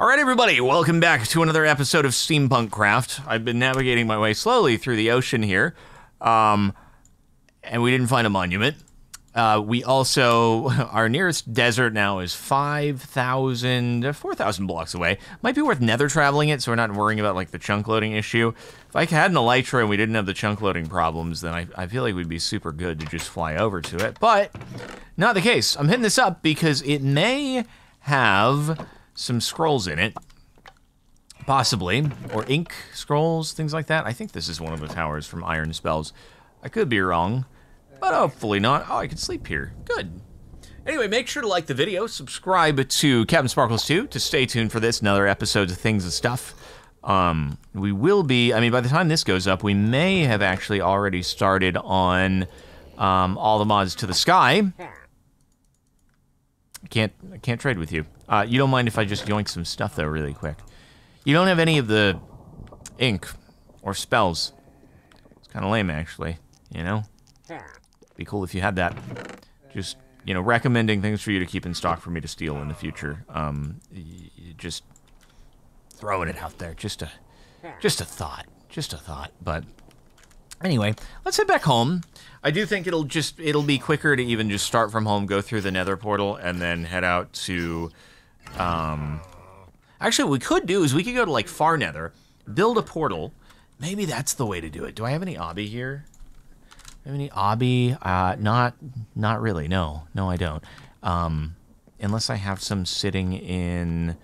Alright everybody, welcome back to another episode of Steampunk Craft. I've been navigating my way slowly through the ocean here, and we didn't find a monument. We also, our nearest desert now is 4,000 blocks away. Might be worth nether traveling it, so we're not worrying about, like, the chunk loading issue. If I had an elytra and we didn't have the chunk loading problems, then I feel like we'd be super good to just fly over to it, but not the case. I'm hitting this up because it may have some scrolls in it, possibly, or ink scrolls, things like that. I think this is one of the towers from Iron Spells. I could be wrong, but hopefully not. Oh, I can sleep here. Good. Anyway, make sure to like the video, subscribe to CaptainSparkles2 to stay tuned for this and other episodes of Things and Stuff. We will be, I mean, by the time this goes up, we may have actually already started on all the mods to the sky. I can't trade with you. You don't mind if I just yoink some stuff, though, really quick. You don't have any of the ink or spells. It's kind of lame, actually, you know? Be cool if you had that. Just, you know, recommending things for you to keep in stock for me to steal in the future. Just throwing it out there. Just a thought. Just a thought. But anyway, let's head back home. I do think it'll be quicker to even just start from home, go through the nether portal, and then head out to, actually, what we could do is we could go to, like, Far Nether, build a portal. Maybe that's the way to do it. Do I have any obby here? Do I have any obby? Not really, no. No, I don't. Unless I have some sitting in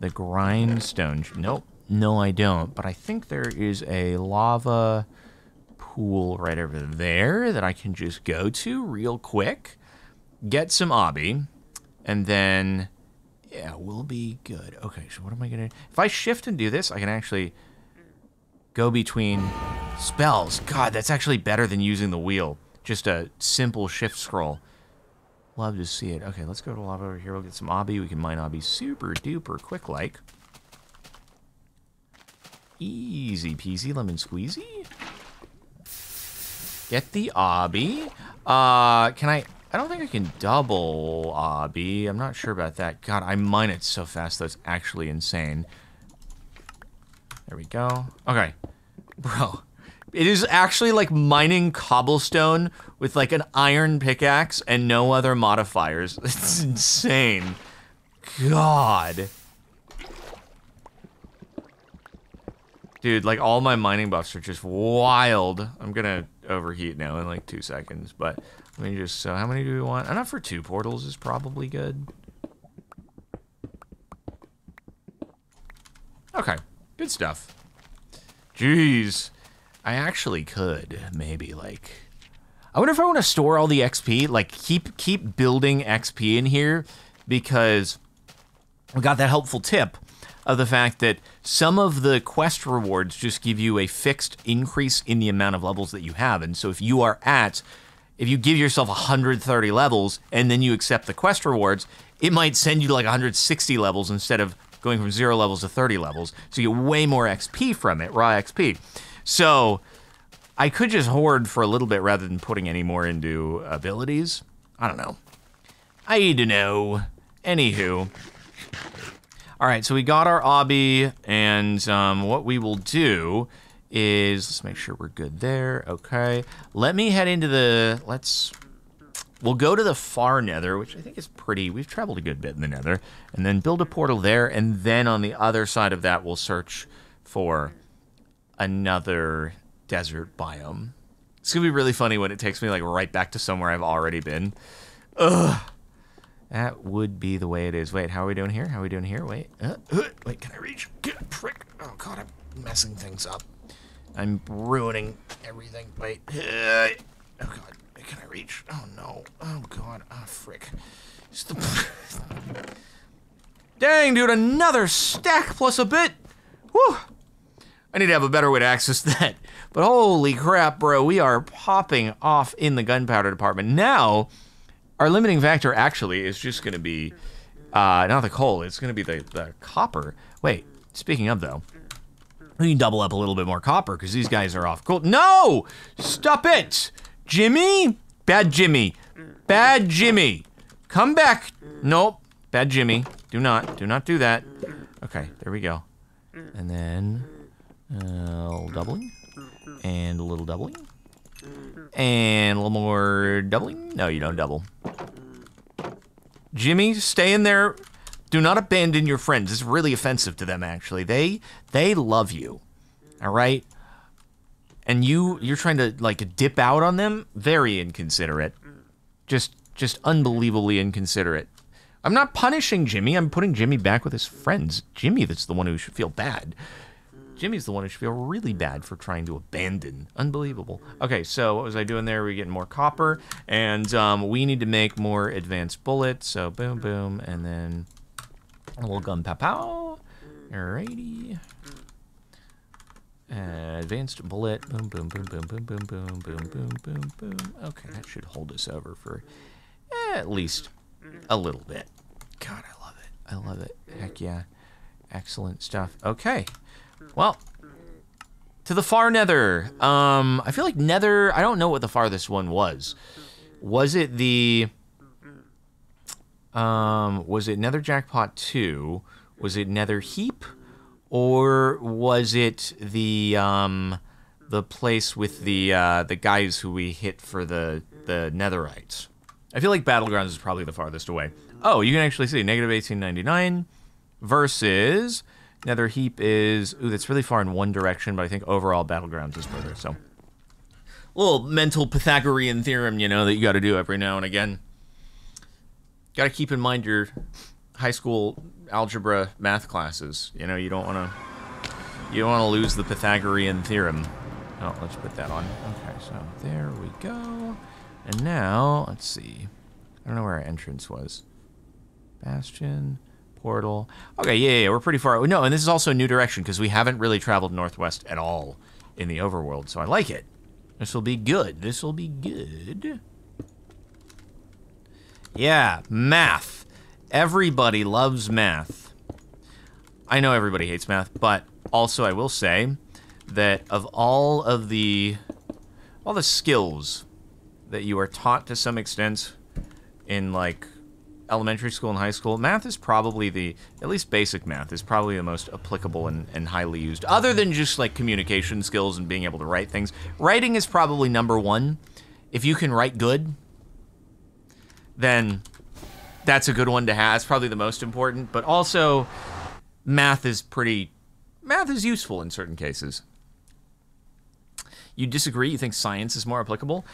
the grindstone. Nope. No, I don't. But I think there is a lava pool right over there that I can just go to real quick, get some obby, and then, yeah, we'll be good. Okay, so what am I gonna do? If I shift and do this, I can actually go between spells. God, that's actually better than using the wheel. Just a simple shift scroll. Love to see it. Okay, let's go to lava over here. We'll get some obby. We can mine obby super duper quick like. Easy peasy lemon squeezy. Get the obby. Can I don't think I can double obby. I'm not sure about that. God, I mine it so fast that's actually insane. There we go. Okay. Bro. It is actually like mining cobblestone with like an iron pickaxe and no other modifiers. It's insane. God. Dude, like all my mining buffs are just wild. I'm gonna overheat now in like 2 seconds, but let me just, so how many do we want? Enough for 2 portals is probably good. Okay, good stuff. Jeez, I actually could maybe like, I wonder if I want to store all the XP, like keep building XP in here, because we got that helpful tip of the fact that some of the quest rewards just give you a fixed increase in the amount of levels that you have. And so if you are at, if you give yourself 130 levels and then you accept the quest rewards, it might send you to like 160 levels instead of going from 0 levels to 30 levels. So you get way more XP from it, raw XP. So I could just hoard for a little bit rather than putting any more into abilities. I don't know. I don't know. Anywho. All right, so we got our obby, and what we will do is, let's make sure we're good there, okay. Let me head into the, we'll go to the Far Nether, which I think is pretty, we've traveled a good bit in the Nether, and then build a portal there, and then on the other side of that, we'll search for another desert biome. It's gonna be really funny when it takes me like right back to somewhere I've already been. Ugh. That would be the way it is. Wait, how are we doing here? How are we doing here? Wait. Wait, can I reach? Prick. Oh, God, I'm messing things up. I'm ruining everything. Wait. Oh, God. Can I reach? Oh, no. Oh, God. Ah, oh, frick. Dang, dude, another stack plus a bit. Whew. I need to have a better way to access that. But holy crap, bro. We are popping off in the gunpowder department. Now, our limiting factor actually is just going to be, not the coal, it's going to be the copper. Wait, speaking of though, we can double up a little bit more copper because these guys are off coal. No! Stop it! Jimmy? Bad Jimmy. Bad Jimmy. Come back. Nope. Bad Jimmy. Do not do that. Okay, there we go. And then a little doubling, and a little doubling, and a little more doubling. No, you don't double. Jimmy, stay in there. Do not abandon your friends. It's really offensive to them, actually. They love you, all right? And you're trying to, like, dip out on them? Very inconsiderate. Just unbelievably inconsiderate. I'm not punishing Jimmy. I'm putting Jimmy back with his friends. Jimmy, that's the one who should feel bad. Jimmy's the one who should feel really bad for trying to abandon. Unbelievable. Okay, so what was I doing there? We're getting more copper, and we need to make more advanced bullets. So boom, boom, and then a little gun pow pow. Alrighty. Advanced bullet. Boom, boom, boom, boom, boom, boom, boom, boom, boom, boom, boom. Okay, that should hold us over for at least a little bit. God, I love it. I love it. Heck yeah. Excellent stuff. Okay. Well, to the far nether. I feel like nether, I don't know what the farthest one was. Was it the, was it Nether Jackpot 2? Was it Nether Heap? Or was it the place with the guys who we hit for the netherites? I feel like Battlegrounds is probably the farthest away. Oh, you can actually see negative 1899 versus... Nether Heap is, ooh, that's really far in one direction, but I think overall Battlegrounds is further, so. A little mental Pythagorean theorem, you know, that you gotta do every now and again. Gotta keep in mind your high school algebra math classes. You know, you don't wanna lose the Pythagorean theorem. Oh, let's put that on. Okay, so there we go. And now, let's see. I don't know where our entrance was. Bastion. Portal. Okay, yeah, we're pretty far. No, and this is also a new direction because we haven't really traveled northwest at all in the overworld, so I like it. This will be good. This will be good. Yeah, math. Everybody loves math. I know everybody hates math, but also I will say that of all of the skills that you are taught to some extent in, like, elementary school and high school, math is probably the, at least basic math, is probably the most applicable and highly used. Other than just like communication skills and being able to write things. Writing is probably number one. If you can write good, then that's a good one to have. It's probably the most important, but also math is useful in certain cases. You disagree, you think science is more applicable?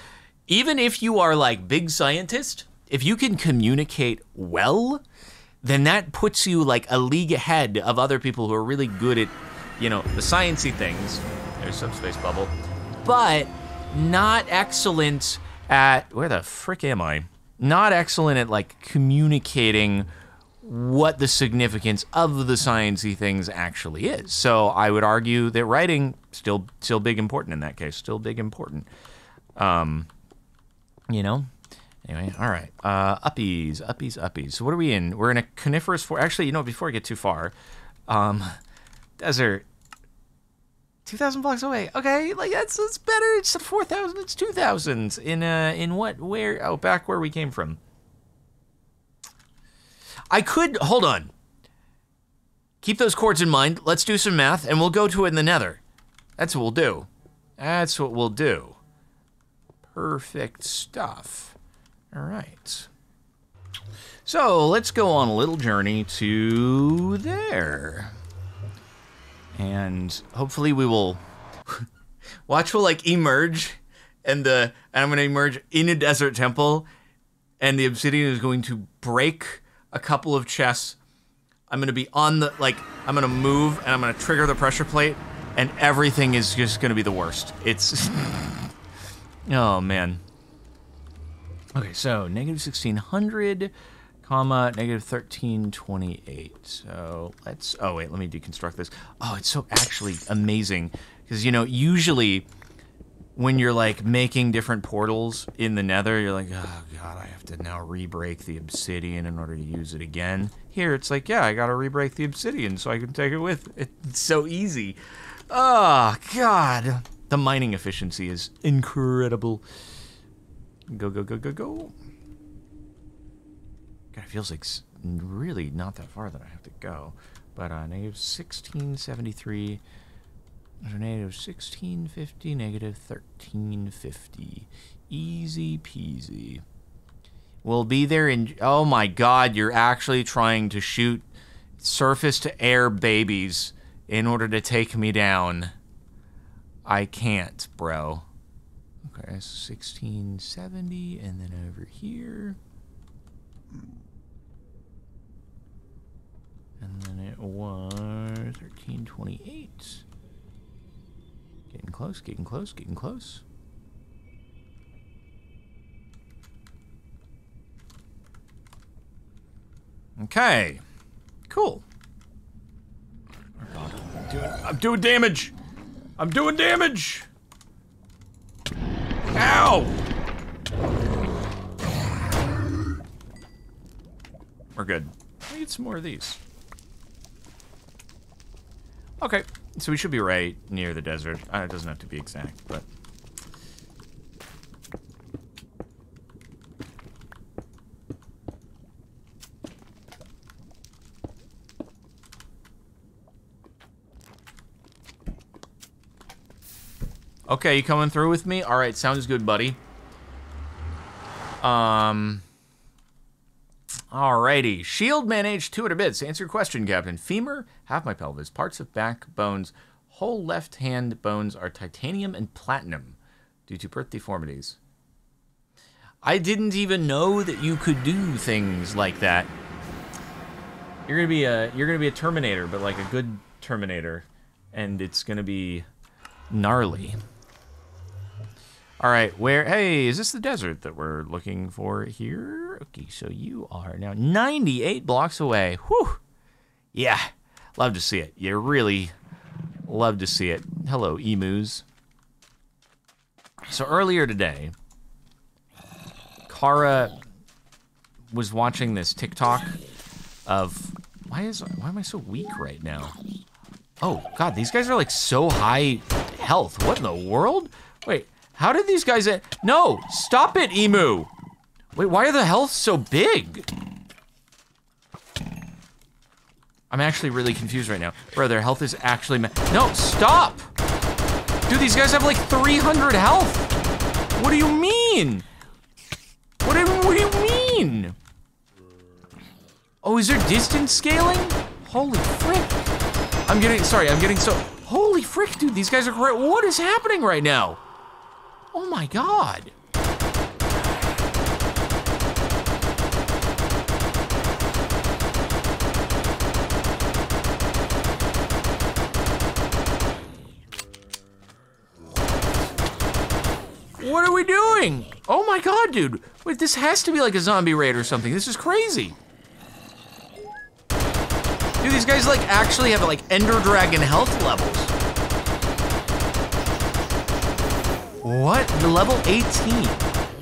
Even if you are like big scientist, if you can communicate well, then that puts you like a league ahead of other people who are really good at, you know, the sciencey things. There's subspace bubble. But not excellent at, where the frick am I? Not excellent at like communicating what the significance of the sciencey things actually is. So I would argue that writing, still big important in that case, still big important. You know? Anyway, all right, uppies, uppies, uppies. So what are we in? We're in a coniferous forest. Actually, you know, before I get too far, desert, 2,000 blocks away. Okay, like that's better. It's 4,000, it's 2,000. In what, where, oh, back where we came from. I could, hold on. Keep those chords in mind. Let's do some math and we'll go to it in the nether. That's what we'll do. That's what we'll do. Perfect stuff. All right. So let's go on a little journey to there. And hopefully we will, watch will like emerge and I'm gonna emerge in a desert temple and the obsidian is going to break a couple of chests. I'm gonna be on the, like, I'm gonna move and I'm gonna trigger the pressure plate and everything is just gonna be the worst. It's, oh man. Okay, so negative 1600, comma, negative 1328. So let's, oh wait, let me deconstruct this. Oh, it's so actually amazing. Because, you know, usually when you're like making different portals in the nether, you're like, oh God, I have to now re-break the obsidian in order to use it again. Here, it's like, yeah, I gotta re-break the obsidian so I can take it with. It's so easy. Oh God. The mining efficiency is incredible. Go, go, go, go, go. God, it feels like really not that far that I have to go. But negative 1673, negative 1650, negative 1350. Easy peasy. We'll be there in... Oh my god, you're actually trying to shoot surface-to-air babies in order to take me down. I can't, bro. Okay, so 1670, and then over here. And then it was 1328. Getting close, getting close, getting close. Okay. Cool. Oh god, I'm doing damage! I'm doing damage! Ow! We're good. I need some more of these. Okay, so we should be right near the desert. It doesn't have to be exact, but... Okay, you coming through with me? Alright, sounds good, buddy. Alrighty. Shield man age 200 bits. Answer your question, Captain. Femur, half my pelvis, parts of back bones, whole left hand bones are titanium and platinum due to birth deformities. I didn't even know that you could do things like that. You're gonna be a Terminator, but like a good Terminator, and it's gonna be gnarly. Alright, where... Hey, is this the desert that we're looking for here? Okay, so you are now 98 blocks away. Whew! Yeah, love to see it. You really love to see it. Hello, emus. So earlier today, Kara was watching this TikTok of... Why am I so weak right now? Oh, god, these guys are like so high health. What in the world? Wait... How did these guys... No! Stop it, Emu! Wait, why are the health so big? I'm actually really confused right now. Bro, their health is actually... No, stop! Dude, these guys have like 300 health! What do you mean? What do you mean? Oh, is there distance scaling? Holy frick. I'm getting so... Holy frick, dude, these guys are great. What is happening right now? Oh my god! What are we doing? Oh my god, dude! Wait, this has to be like a zombie raid or something. This is crazy! Dude, these guys like actually have like Ender Dragon health levels. What? The level 18.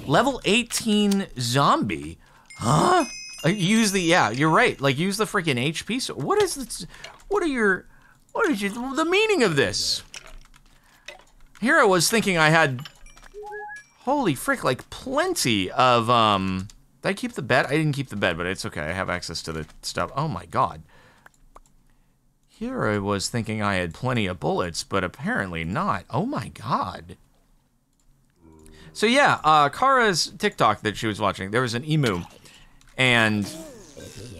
Level 18 zombie? Huh? Yeah, you're right. Like, use the freaking HP. So what is this? What is the meaning of this? Here I was thinking I had, holy frick, like plenty of, did I keep the bed? I didn't keep the bed, but it's okay. I have access to the stuff. Oh my god. Here I was thinking I had plenty of bullets, but apparently not. Oh my god. So yeah, Kara's TikTok that she was watching, there was an emu, and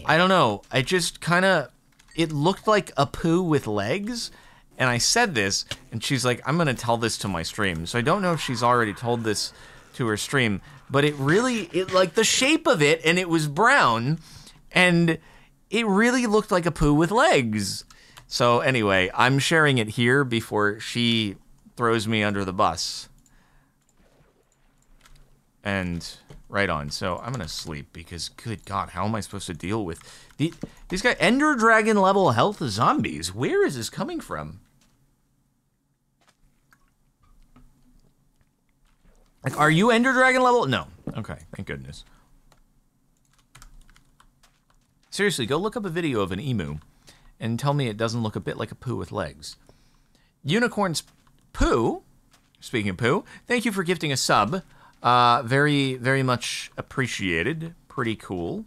I don't know, I just kind of, it looked like a poo with legs, and I said this, and she's like, I'm going to tell this to my stream. So I don't know if she's already told this to her stream, but it really, like the shape of it, and it was brown, and it really looked like a poo with legs. So anyway, I'm sharing it here before she throws me under the bus. And right on. So I'm gonna sleep because good god, how am I supposed to deal with these guys? Ender Dragon level health zombies. Where is this coming from? Like, are you Ender Dragon level? No. Okay, thank goodness. Seriously, go look up a video of an emu and tell me it doesn't look a bit like a poo with legs. Unicorn's poo. Speaking of poo, thank you for gifting a sub. Very, very much appreciated. Pretty cool.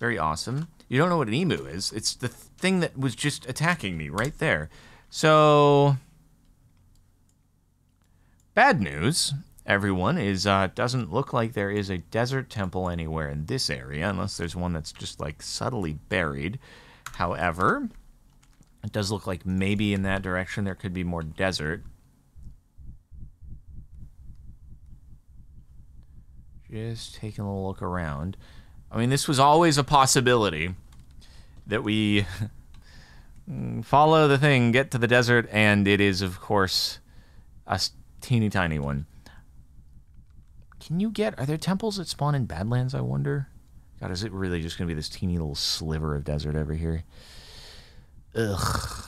Very awesome. You don't know what an emu is. It's the thing that was just attacking me right there. So, bad news, everyone, is it doesn't look like there is a desert temple anywhere in this area, unless there's one that's just, like, subtly buried. However, it does look like maybe in that direction there could be more desert. Just taking a look around. I mean, this was always a possibility that we follow the thing, get to the desert, and it is, of course, a teeny tiny one. Can you get... Are there temples that spawn in Badlands, I wonder? God, is it really just going to be this teeny little sliver of desert over here? Ugh.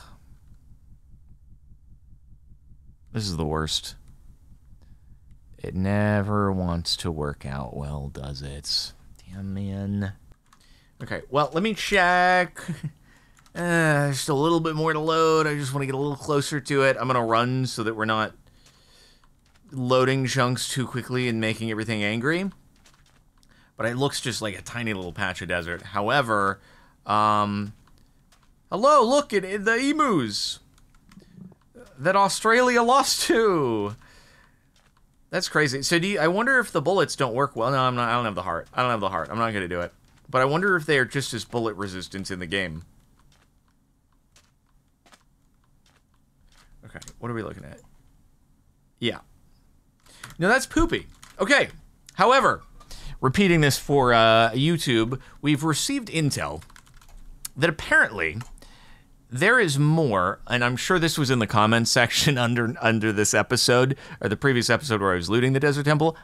This is the worst. It never wants to work out well, does it? Damn, man. Okay, well, let me check. Just a little bit more to load. I just want to get a little closer to it. I'm going to run so that we're not loading chunks too quickly and making everything angry. But it looks just like a tiny little patch of desert. However, hello, look at the emus that Australia lost to. That's crazy. So do you, I wonder if the bullets don't work well. No, I'm not. I don't have the heart. I don't have the heart. I'm not going to do it. But I wonder if they are just as bullet resistant in the game. Okay, what are we looking at? Yeah. No, that's poopy. Okay. However, repeating this for YouTube, we've received intel that apparently there is more, and I'm sure this was in the comments section under this episode, or the previous episode where I was looting the Desert Temple.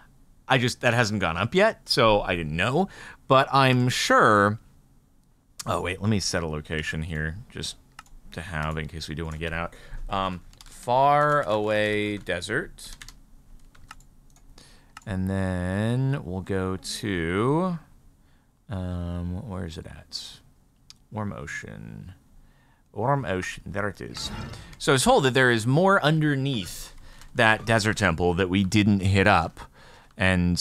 I just, that hasn't gone up yet, so I didn't know. But I'm sure... Oh, wait, let me set a location here, just to have, in case we do want to get out. Far away desert. And then we'll go to... where is it at? Warm Ocean... Warm Ocean, there it is. So I was told that there is more underneath that desert temple that we didn't hit up, and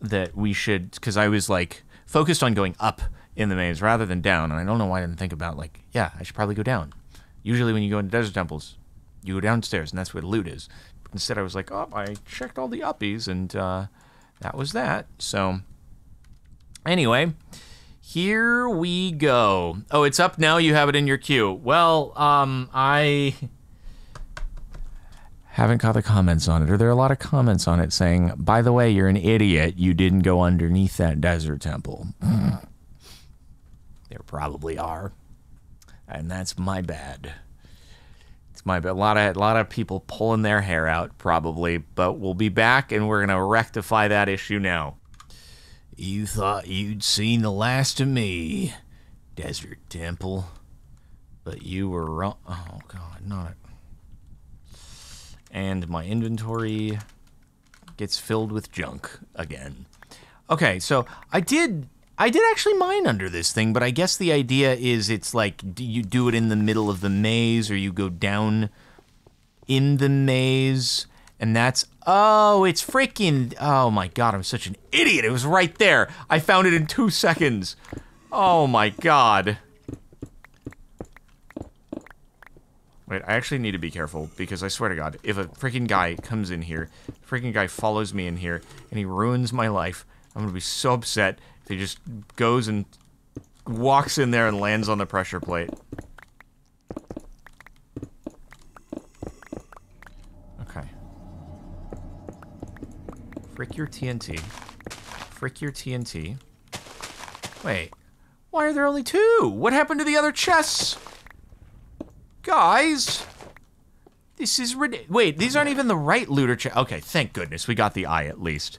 that we should, because I was like focused on going up in the maze rather than down, and I don't know why I didn't think about like, yeah, I should probably go down. Usually when you go into desert temples, you go downstairs, and that's where the loot is. But instead I was like, oh, I checked all the uppies, and that was that. So anyway... Here we go. Oh, it's up now. You have it in your queue. Well, I haven't caught the comments on it. Or there are a lot of comments on it saying, by the way, you're an idiot. You didn't go underneath that desert temple. There probably are. And that's my bad. It's my bad. A lot of people pulling their hair out, probably. But we'll be back, and we're going to rectify that issue now. You thought you'd seen the last of me, Desert Temple, but you were wrong. Oh, God, not. And my inventory gets filled with junk again. Okay, so I did actually mine under this thing, but I guess the idea is it's like, do you do it in the middle of the maze, or you go down in the maze? And that's, oh, it's freaking, oh my God, I'm such an idiot. It was right there. I found it in 2 seconds. Oh my God. Wait, I actually need to be careful because I swear to God, if a freaking guy comes in here, freaking guy follows me in here, and he ruins my life, I'm gonna be so upset if he just goes and walks in there and lands on the pressure plate. Frick your TNT. Frick your TNT. Wait. Why are there only 2? What happened to the other chests? Guys! This is ridiculous. Wait, these aren't even the right looter chests. Okay, thank goodness. We got the eye at least.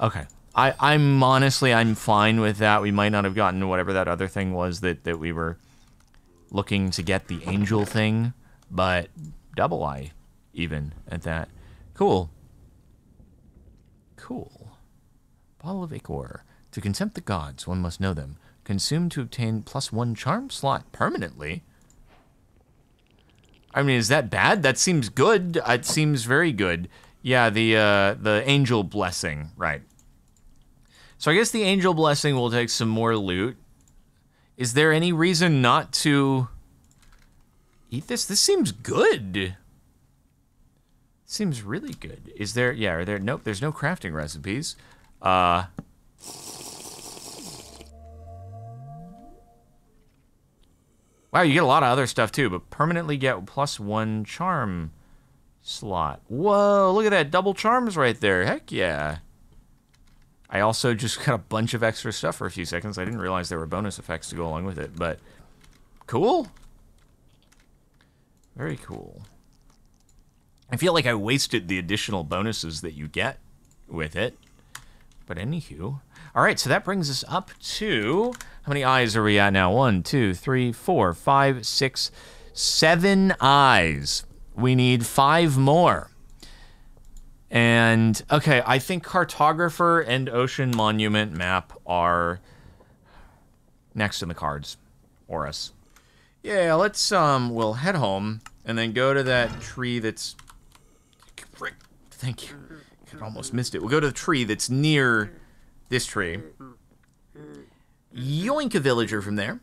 Okay. I'm honestly, I'm fine with that. We might not have gotten whatever that other thing was that we were looking to get, the angel thing. But double eye, even, at that. Cool. Cool. Bottle of Ichor. To contempt the gods, one must know them. Consumed to obtain +1 charm slot permanently. I mean, is that bad? That seems good. It seems very good. Yeah, the angel blessing, right. So I guess the angel blessing will take some more loot. Is there any reason not to eat this? This seems good. Seems really good. Is there, yeah, are there, nope, there's no crafting recipes. Wow, you get a lot of other stuff too, but permanently get +1 charm slot. Whoa, look at that, double charms right there, heck yeah. I also just got a bunch of extra stuff for a few seconds. I didn't realize there were bonus effects to go along with it, but cool. Very cool. I feel like I wasted the additional bonuses that you get with it, but anywho. All right, so that brings us up to, how many eyes are we at now? 1, 2, 3, 4, 5, 6, 7 eyes. We need 5 more. And, okay, I think Cartographer and Ocean Monument map are next in the cards for us. Yeah, let's, we'll head home and then go to that tree that's... Thank you. I almost missed it. We'll go to the tree that's near this tree. Yoink a villager from there.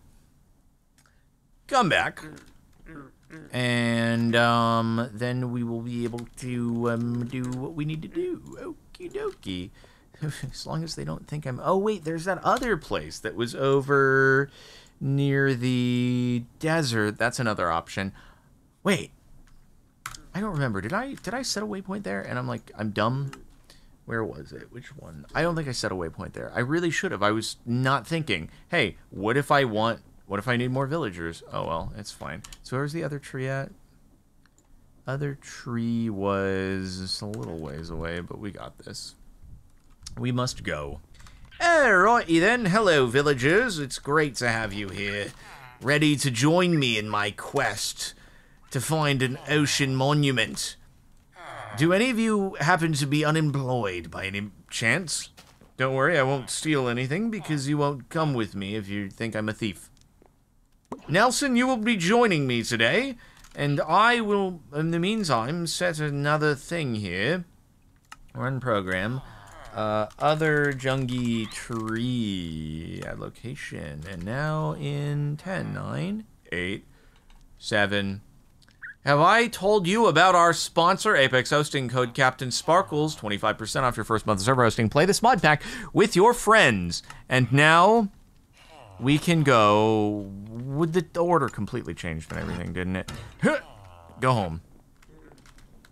Come back. And then we will be able to do what we need to do. Okie dokie. As long as they don't think I'm... Oh, wait, there's that other place that was over near the desert. That's another option. Wait. I don't remember. Did I set a waypoint there? And I'm like, I'm dumb. Where was it? Which one? I don't think I set a waypoint there. I really should have. I was not thinking, hey, what if I want... What if I need more villagers? Oh, well, it's fine. So where's the other tree at? Other tree was a little ways away, but we got this. We must go. Alrighty then. Hello, villagers. It's great to have you here. Ready to join me in my quest to find an ocean monument. Do any of you happen to be unemployed by any chance? Don't worry, I won't steal anything because you won't come with me if you think I'm a thief. Nelson, you will be joining me today, and I will, in the meantime, set another thing here. Run program. Other jungy tree location. And now in 10, 9, 8, 7. Have I told you about our sponsor, Apex Hosting, code CaptainSparkles, 25% off your first month of server hosting. Play this mod pack with your friends. And now... we can go... Would the order completely changed and everything, didn't it? Go home.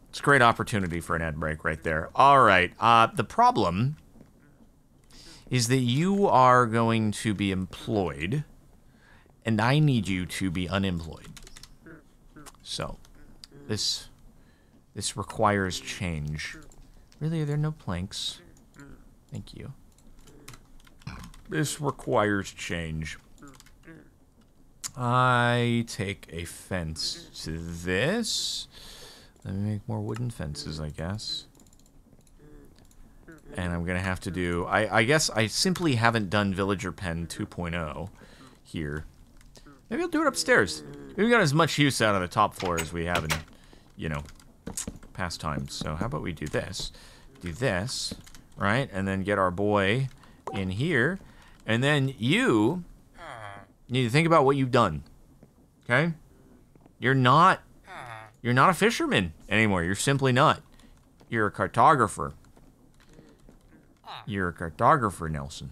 It's a great opportunity for an ad break right there. All right. The problem is that you are going to be employed, and I need you to be unemployed. So, this requires change. Really, are there no planks? Thank you. This requires change. I take a fence to this. Let me make more wooden fences, I guess. And I'm going to have to do... I guess I simply haven't done Villager Pen 2.0 here. Maybe I'll do it upstairs. We've got as much use out of the top floor as we have in, you know, past times. So how about we do this? Do this, right? And then get our boy in here. And then you need to think about what you've done, okay? You're not a fisherman anymore. You're simply not. You're a cartographer. You're a cartographer, Nelson.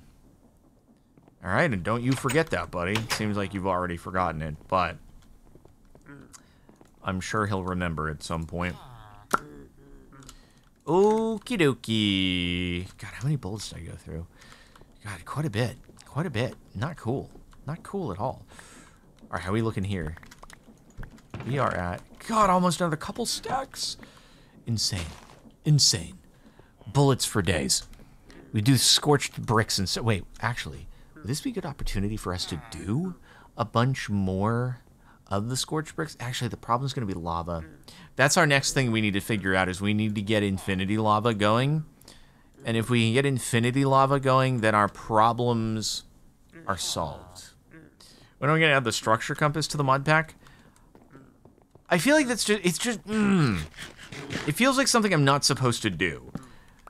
All right, and don't you forget that, buddy. It seems like you've already forgotten it, but I'm sure he'll remember at some point. Okie dokie. God, how many bullets did I go through? God, quite a bit. Quite a bit. Not cool. Not cool at all. Alright, how are we looking here? We are at... God, almost another couple stacks. Insane. Insane. Bullets for days. We do scorched bricks and so... Wait, actually, would this be a good opportunity for us to do a bunch more of the scorched bricks? Actually, the problem's going to be lava. That's our next thing we need to figure out, is we need to get infinity lava going. And if we can get infinity lava going, then our problems are solved. When are we going to add the structure compass to the mod pack? I feel like that's just... It's just... It feels like something I'm not supposed to do.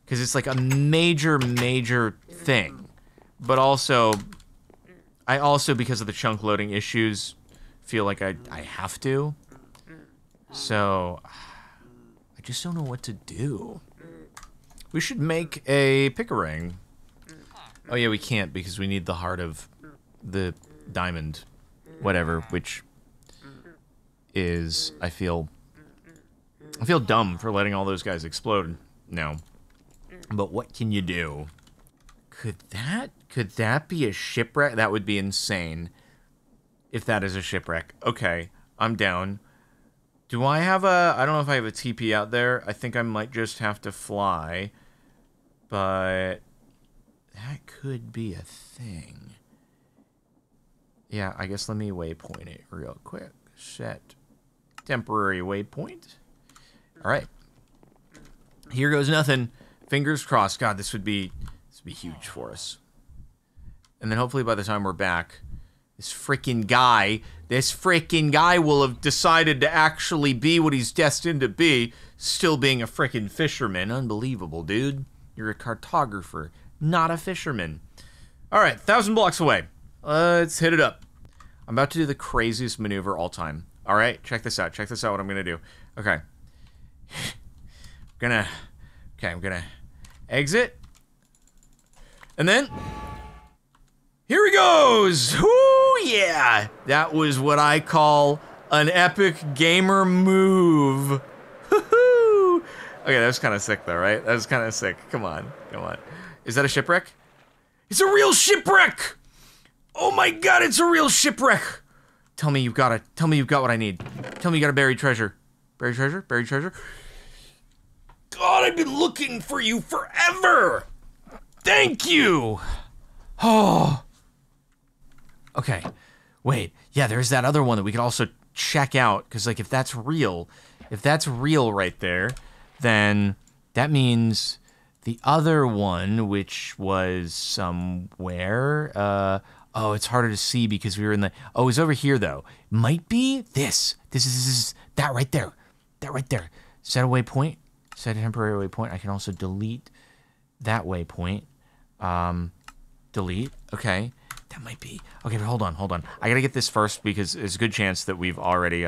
Because it's like a major, major thing. But also, I also, because of the chunk loading issues, feel like I have to. So, I just don't know what to do. We should make a pickering. Oh yeah, we can't because we need the heart of the diamond, whatever, which is, I feel dumb for letting all those guys explode now. But what can you do? Could that be a shipwreck? That would be insane if that is a shipwreck. Okay, I'm down. Do I have a... I don't know if I have a TP out there. I think I might just have to fly. But that could be a thing. Yeah, I guess let me waypoint it real quick. Set temporary waypoint. All right. Here goes nothing. Fingers crossed. God, this would be huge for us. And then hopefully by the time we're back... This frickin' guy will have decided to actually be what he's destined to be, still being a frickin' fisherman. Unbelievable, dude. You're a cartographer, not a fisherman. All right, 1,000 blocks away. Let's hit it up. I'm about to do the craziest maneuver all time. All right, check this out. Check this out what I'm going to do. Okay. I'm going to exit. And then... here he goes! Ooh, yeah! That was what I call an epic gamer move. Hoo-hoo! Okay, that was kind of sick though, right? That was kind of sick. Come on, come on. Is that a shipwreck? It's a real shipwreck! Oh my god, it's a real shipwreck! Tell me you've got what I need. Tell me you got a buried treasure. Buried treasure? Buried treasure? God, I've been looking for you forever! Thank you! Oh... okay, wait. Yeah, there's that other one that we could also check out, because, like, if that's real right there, then that means the other one, which was somewhere, oh, it's harder to see because we were in the, oh, it's over here, though. Might be this. This is that right there. That right there. Set a waypoint. Set a temporary waypoint. I can also delete that waypoint. Delete. Okay. That might be... okay, but hold on. I gotta get this first because there's a good chance that we've already,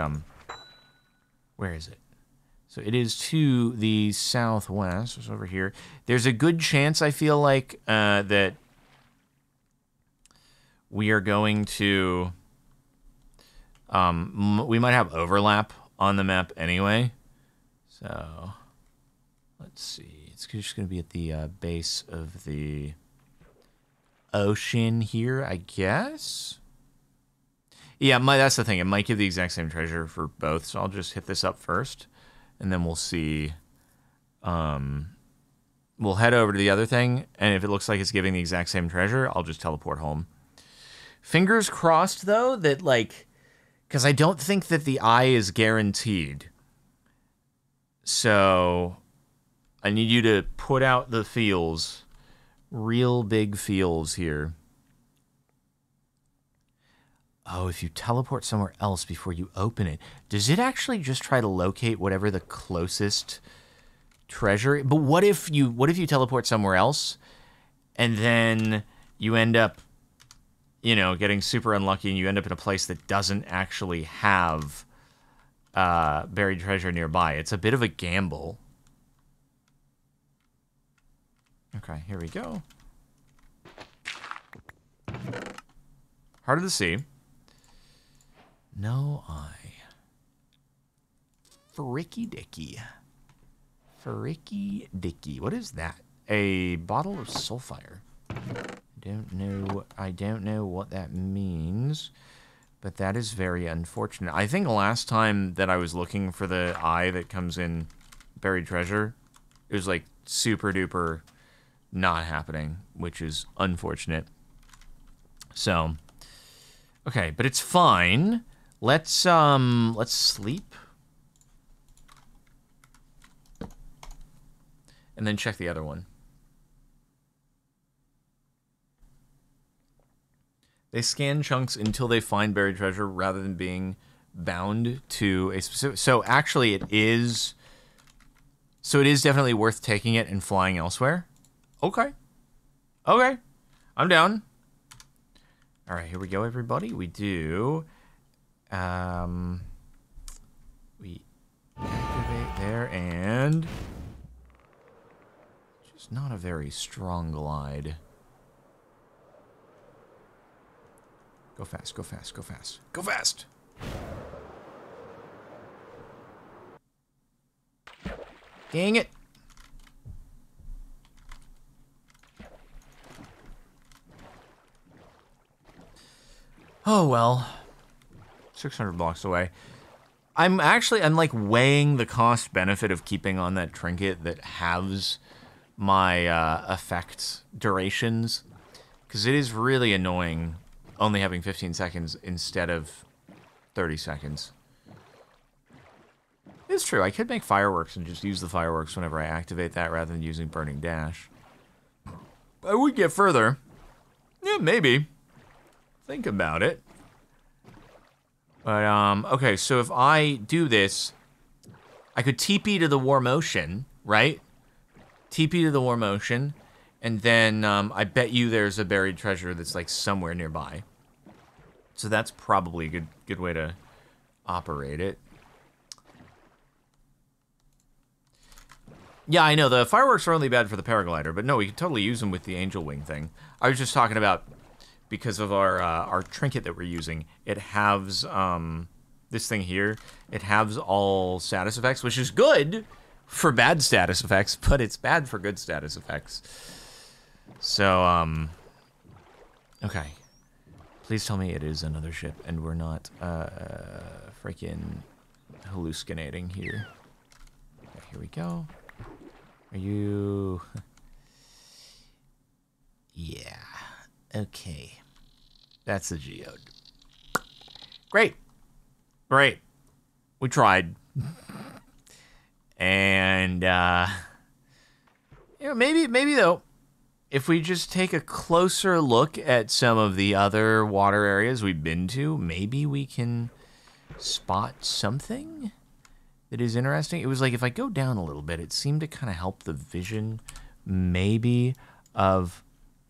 where is it? So it is to the southwest. It's over here. There's a good chance, I feel like, that we are going to... we might have overlap on the map anyway. So, let's see. It's just gonna be at the base of the... ocean here, I guess? Yeah, that's the thing. It might give the exact same treasure for both, so I'll just hit this up first, and then we'll see. We'll head over to the other thing, and if it looks like it's giving the exact same treasure, I'll just teleport home. Fingers crossed, though, that, like... because I don't think that the eye is guaranteed. So... I need you to put out the feels... real big feels here. Oh, if you teleport somewhere else before you open it, does it actually just try to locate whatever the closest treasure? But what if you teleport somewhere else and then you end up, you know, getting super unlucky and you end up in a place that doesn't actually have buried treasure nearby? It's a bit of a gamble. Okay, here we go. Heart of the Sea. No eye. Fricky dicky. Fricky dicky. What is that? A bottle of soulfire. I don't know what that means, but that is very unfortunate. I think last time that I was looking for the eye that comes in buried treasure, it was like super duper... not happening, which is unfortunate. So, okay, but it's fine. Let's sleep. And then check the other one. They scan chunks until they find buried treasure rather than being bound to a specific... so actually it is... so it is definitely worth taking it and flying elsewhere. Okay. I'm down. All right, here we go, everybody. We do. We activate there, and just not a very strong glide. Go fast, go fast, go fast, go fast! Dang it! Oh well, 600 blocks away. I'm like weighing the cost benefit of keeping on that trinket that halves my effect durations, because it is really annoying only having 15 seconds instead of 30 seconds. It's true, I could make fireworks and just use the fireworks whenever I activate that rather than using Burning Dash. I would get further. Yeah, maybe. Think about it. But, okay, so if I do this, I could TP to the Warm Ocean, right? TP to the Warm Ocean, and then I bet you there's a buried treasure that's, like, somewhere nearby. So that's probably a good way to operate it. Yeah, I know, the fireworks are only bad for the paraglider, but no, we could totally use them with the angel wing thing. I was just talking about, because of our trinket that we're using, it halves, this thing here, it halves all status effects, which is good for bad status effects, but it's bad for good status effects. So, okay. Please tell me it is another ship, and we're not, freaking hallucinating here. Okay, here we go. Are you... Yeah. Okay. That's a geode. Great. Great. We tried. And, you know, maybe though, if we just take a closer look at some of the other water areas we've been to, maybe we can spot something that is interesting. It was like, if I go down a little bit, it seemed to kind of help the vision, maybe, of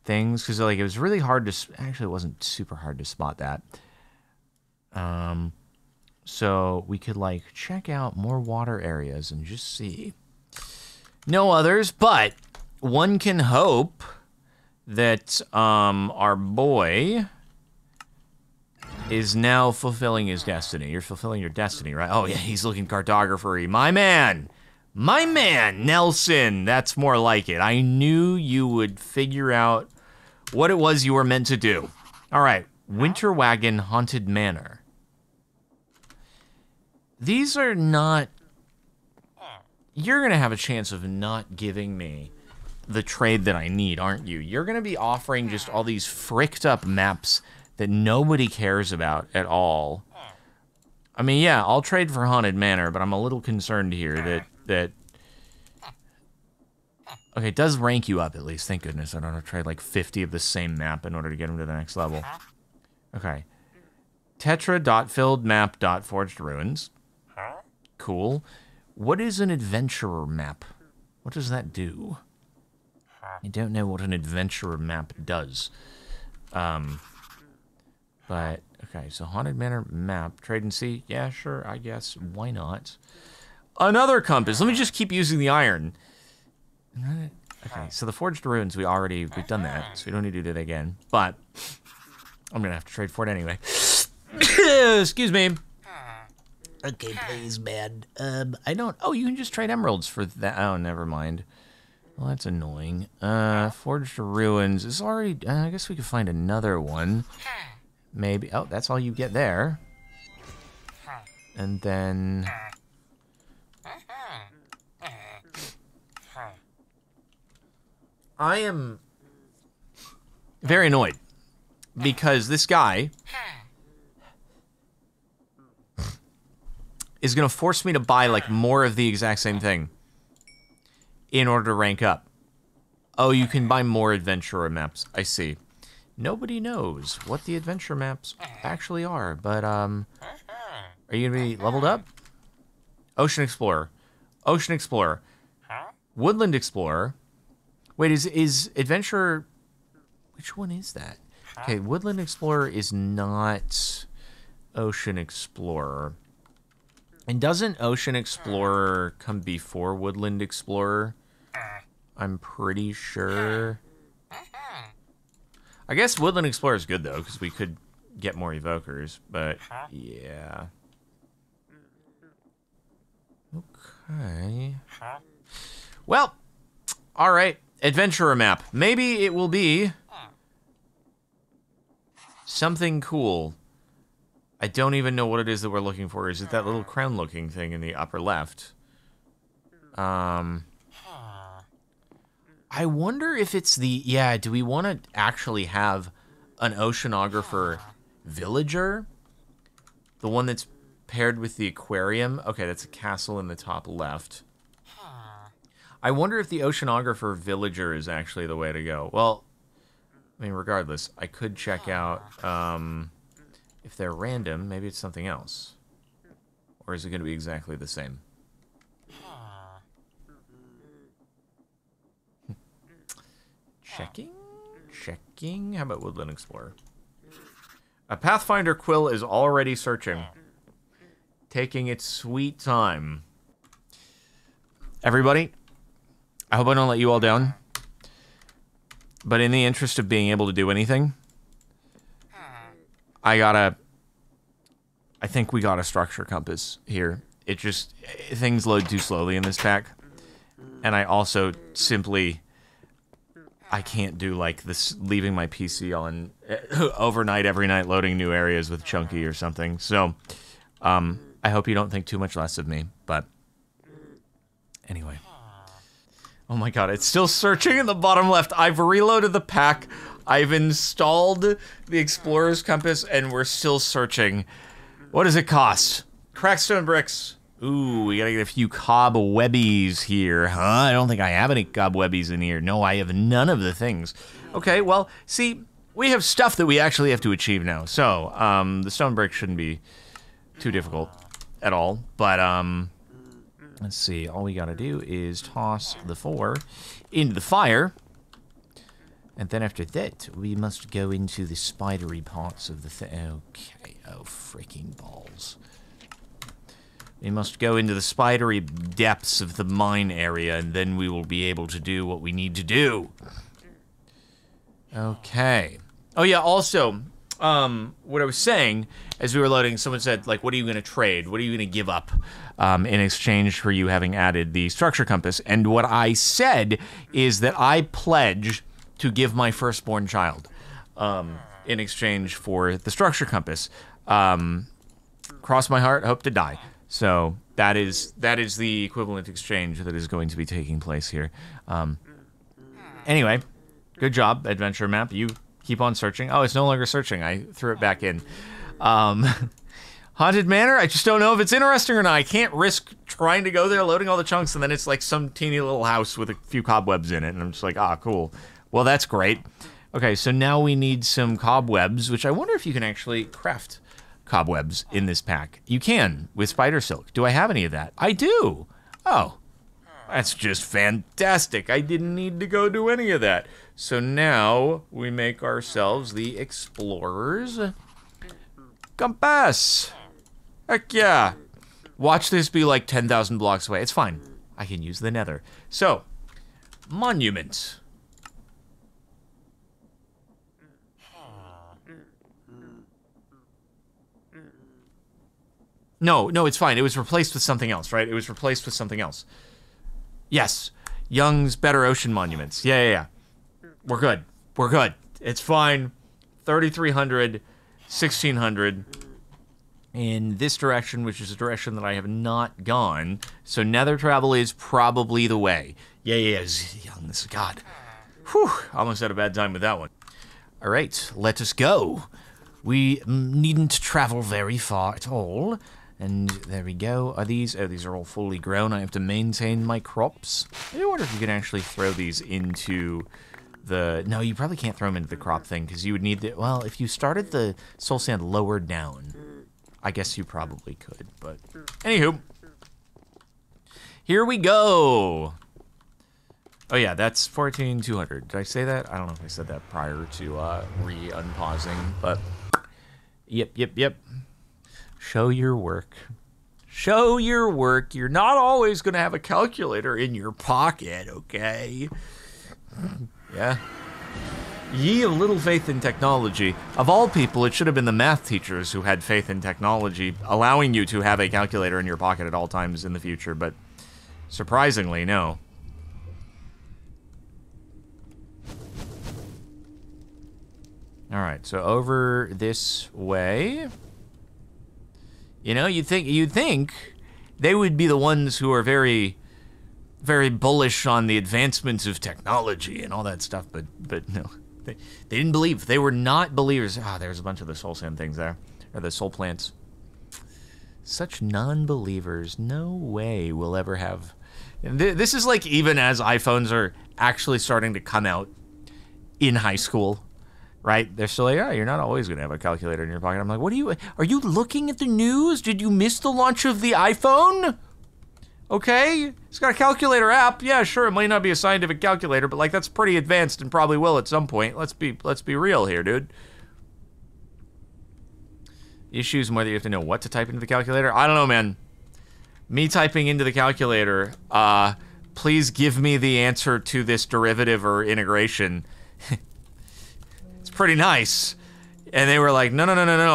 things, because like it was really hard to actually, it wasn't super hard to spot that. So we could like check out more water areas and just see. No others, but one can hope that our boy is now fulfilling his destiny. You're fulfilling your destiny, right? Oh yeah, he's looking cartographer-y. My man, Nelson. That's more like it. I knew you would figure out what it was you were meant to do. All right, Winter Wagon, Haunted Manor. These are not... You're going to have a chance of not giving me the trade that I need, aren't you? You're going to be offering just all these fricked up maps that nobody cares about at all. I mean, yeah, I'll trade for Haunted Manor, but I'm a little concerned here that... Okay, it does rank you up, at least. Thank goodness. I don't have to trade, like, 50 of the same map in order to get him to the next level. Okay. Tetra.filledmap.forgedruins. Cool. What is an adventurer map? What does that do? I don't know what an adventurer map does. But, okay, so Haunted Manor map. Trade and see? Yeah, sure, I guess. Why not? Another compass. Let me just keep using the iron. Okay, so the Forged Ruins, we've done that, so we don't need to do that again. But I'm gonna have to trade for it anyway. Excuse me. Okay, please, man. I don't... Oh, you can just trade emeralds for that. Oh, never mind. Well, that's annoying. Forged Ruins is already... I guess we could find another one. Maybe... Oh, that's all you get there. And then... I am very annoyed because this guy is going to force me to buy, like, more of the exact same thing in order to rank up. Oh, you can buy more adventurer maps. I see. Nobody knows what the adventure maps actually are, but, are you going to be leveled up? Ocean Explorer. Ocean Explorer. Woodland Explorer. Wait, is Adventurer... Which one is that? Okay, Woodland Explorer is not Ocean Explorer. And doesn't Ocean Explorer come before Woodland Explorer? I'm pretty sure. I guess Woodland Explorer is good, though, because we could get more evokers, but yeah. Okay. Well, all right. Adventurer map. Maybe it will be something cool. I don't even know what it is that we're looking for. Is it that little crown-looking thing in the upper left? I wonder if it's the... Yeah, do we want to actually have an oceanographer villager? The one that's paired with the aquarium? Okay, that's a castle in the top left. I wonder if the oceanographer villager is actually the way to go. Well, I mean, regardless, I could check out... if they're random, maybe it's something else. Or is it going to be exactly the same? Checking? Checking? How about Woodland Explorer? A Pathfinder Quill is already searching. Taking its sweet time. Everybody, I hope I don't let you all down. But in the interest of being able to do anything... I think we got a structure compass here. It just, things load too slowly in this pack. And I also simply, I can't do like this, leaving my PC on overnight every night loading new areas with Chunky or something. So, I hope you don't think too much less of me, but anyway. Oh my god, it's still searching in the bottom left. I've reloaded the pack. I've installed the Explorer's compass, and we're still searching. What does it cost? Crackstone bricks. Ooh, we gotta get a few cobwebbies here, huh? I don't think I have any cobwebbies in here. No, I have none of the things. Okay, well, see, we have stuff that we actually have to achieve now. So, the stone brick shouldn't be too difficult at all. But, let's see. All we gotta do is toss the 4 into the fire. And then after that, we must go into the spidery parts of the thing. Okay. Oh, freaking balls. We must go into the spidery depths of the mine area, and then we will be able to do what we need to do. Okay. Oh, yeah, also, what I was saying, as we were loading, someone said, like, what are you going to trade? What are you going to give up in exchange for you having added the structure compass? And what I said is that I pledge... to give my firstborn child in exchange for the structure compass. Cross my heart, hope to die. So that is the equivalent exchange that is going to be taking place here. Anyway, good job, adventure map. You keep on searching. Oh, it's no longer searching. I threw it back in. Haunted Manor, I just don't know if it's interesting or not. I can't risk trying to go there, loading all the chunks, and then it's like some teeny little house with a few cobwebs in it, and I'm just like, ah, cool. Well, that's great. Okay, so now we need some cobwebs, which I wonder if you can actually craft cobwebs in this pack. You can, with spider silk. Do I have any of that? I do! Oh, that's just fantastic. I didn't need to go do any of that. So now we make ourselves the Explorer's compass. Heck yeah. Watch this be like 10,000 blocks away. It's fine. I can use the Nether. So, monuments. No, it's fine. It was replaced with something else, right? It was replaced with something else. Yes. Young's Better Ocean Monuments. Yeah. We're good. It's fine. 3,300, 1,600 in this direction, which is a direction that I have not gone. So Nether travel is probably the way. Yeah. Young's God. Whew. Almost had a bad time with that one. All right. Let us go. We needn't travel very far at all. And there we go. Are these? Oh, these are all fully grown. I have to maintain my crops. I do wonder if you can actually throw these into the... No, you probably can't throw them into the crop thing, because you would need the... Well, if you started the soul sand lower down, I guess you probably could, but... Anywho. Here we go! Oh yeah, that's 14,200. Did I say that? I don't know if I said that prior to re-unpausing, but yep. Show your work. Show your work. You're not always going to have a calculator in your pocket, okay? Yeah. Ye of little faith in technology. Of all people, it should have been the math teachers who had faith in technology, allowing you to have a calculator in your pocket at all times in the future, but surprisingly, no. Alright, so over this way. You know, you'd think they would be the ones who are very, very bullish on the advancements of technology and all that stuff, but no. They didn't believe. They were not believers. Ah, there's a bunch of the soul sand things there. Or the soul plants. Such non-believers. No way we'll ever have... This is like even as iPhones are actually starting to come out in high school, right? They're still like, oh, you're not always going to have a calculator in your pocket. I'm like, what are you looking at the news? Did you miss the launch of the iPhone? Okay, it's got a calculator app. Yeah, sure, it might not be a scientific calculator, but like that's pretty advanced and probably will at some point. Let's be real here, dude. Issues more that you have to know what to type into the calculator. I don't know, man. Me typing into the calculator, please give me the answer to this derivative or integration. It's pretty nice. And they were like, no,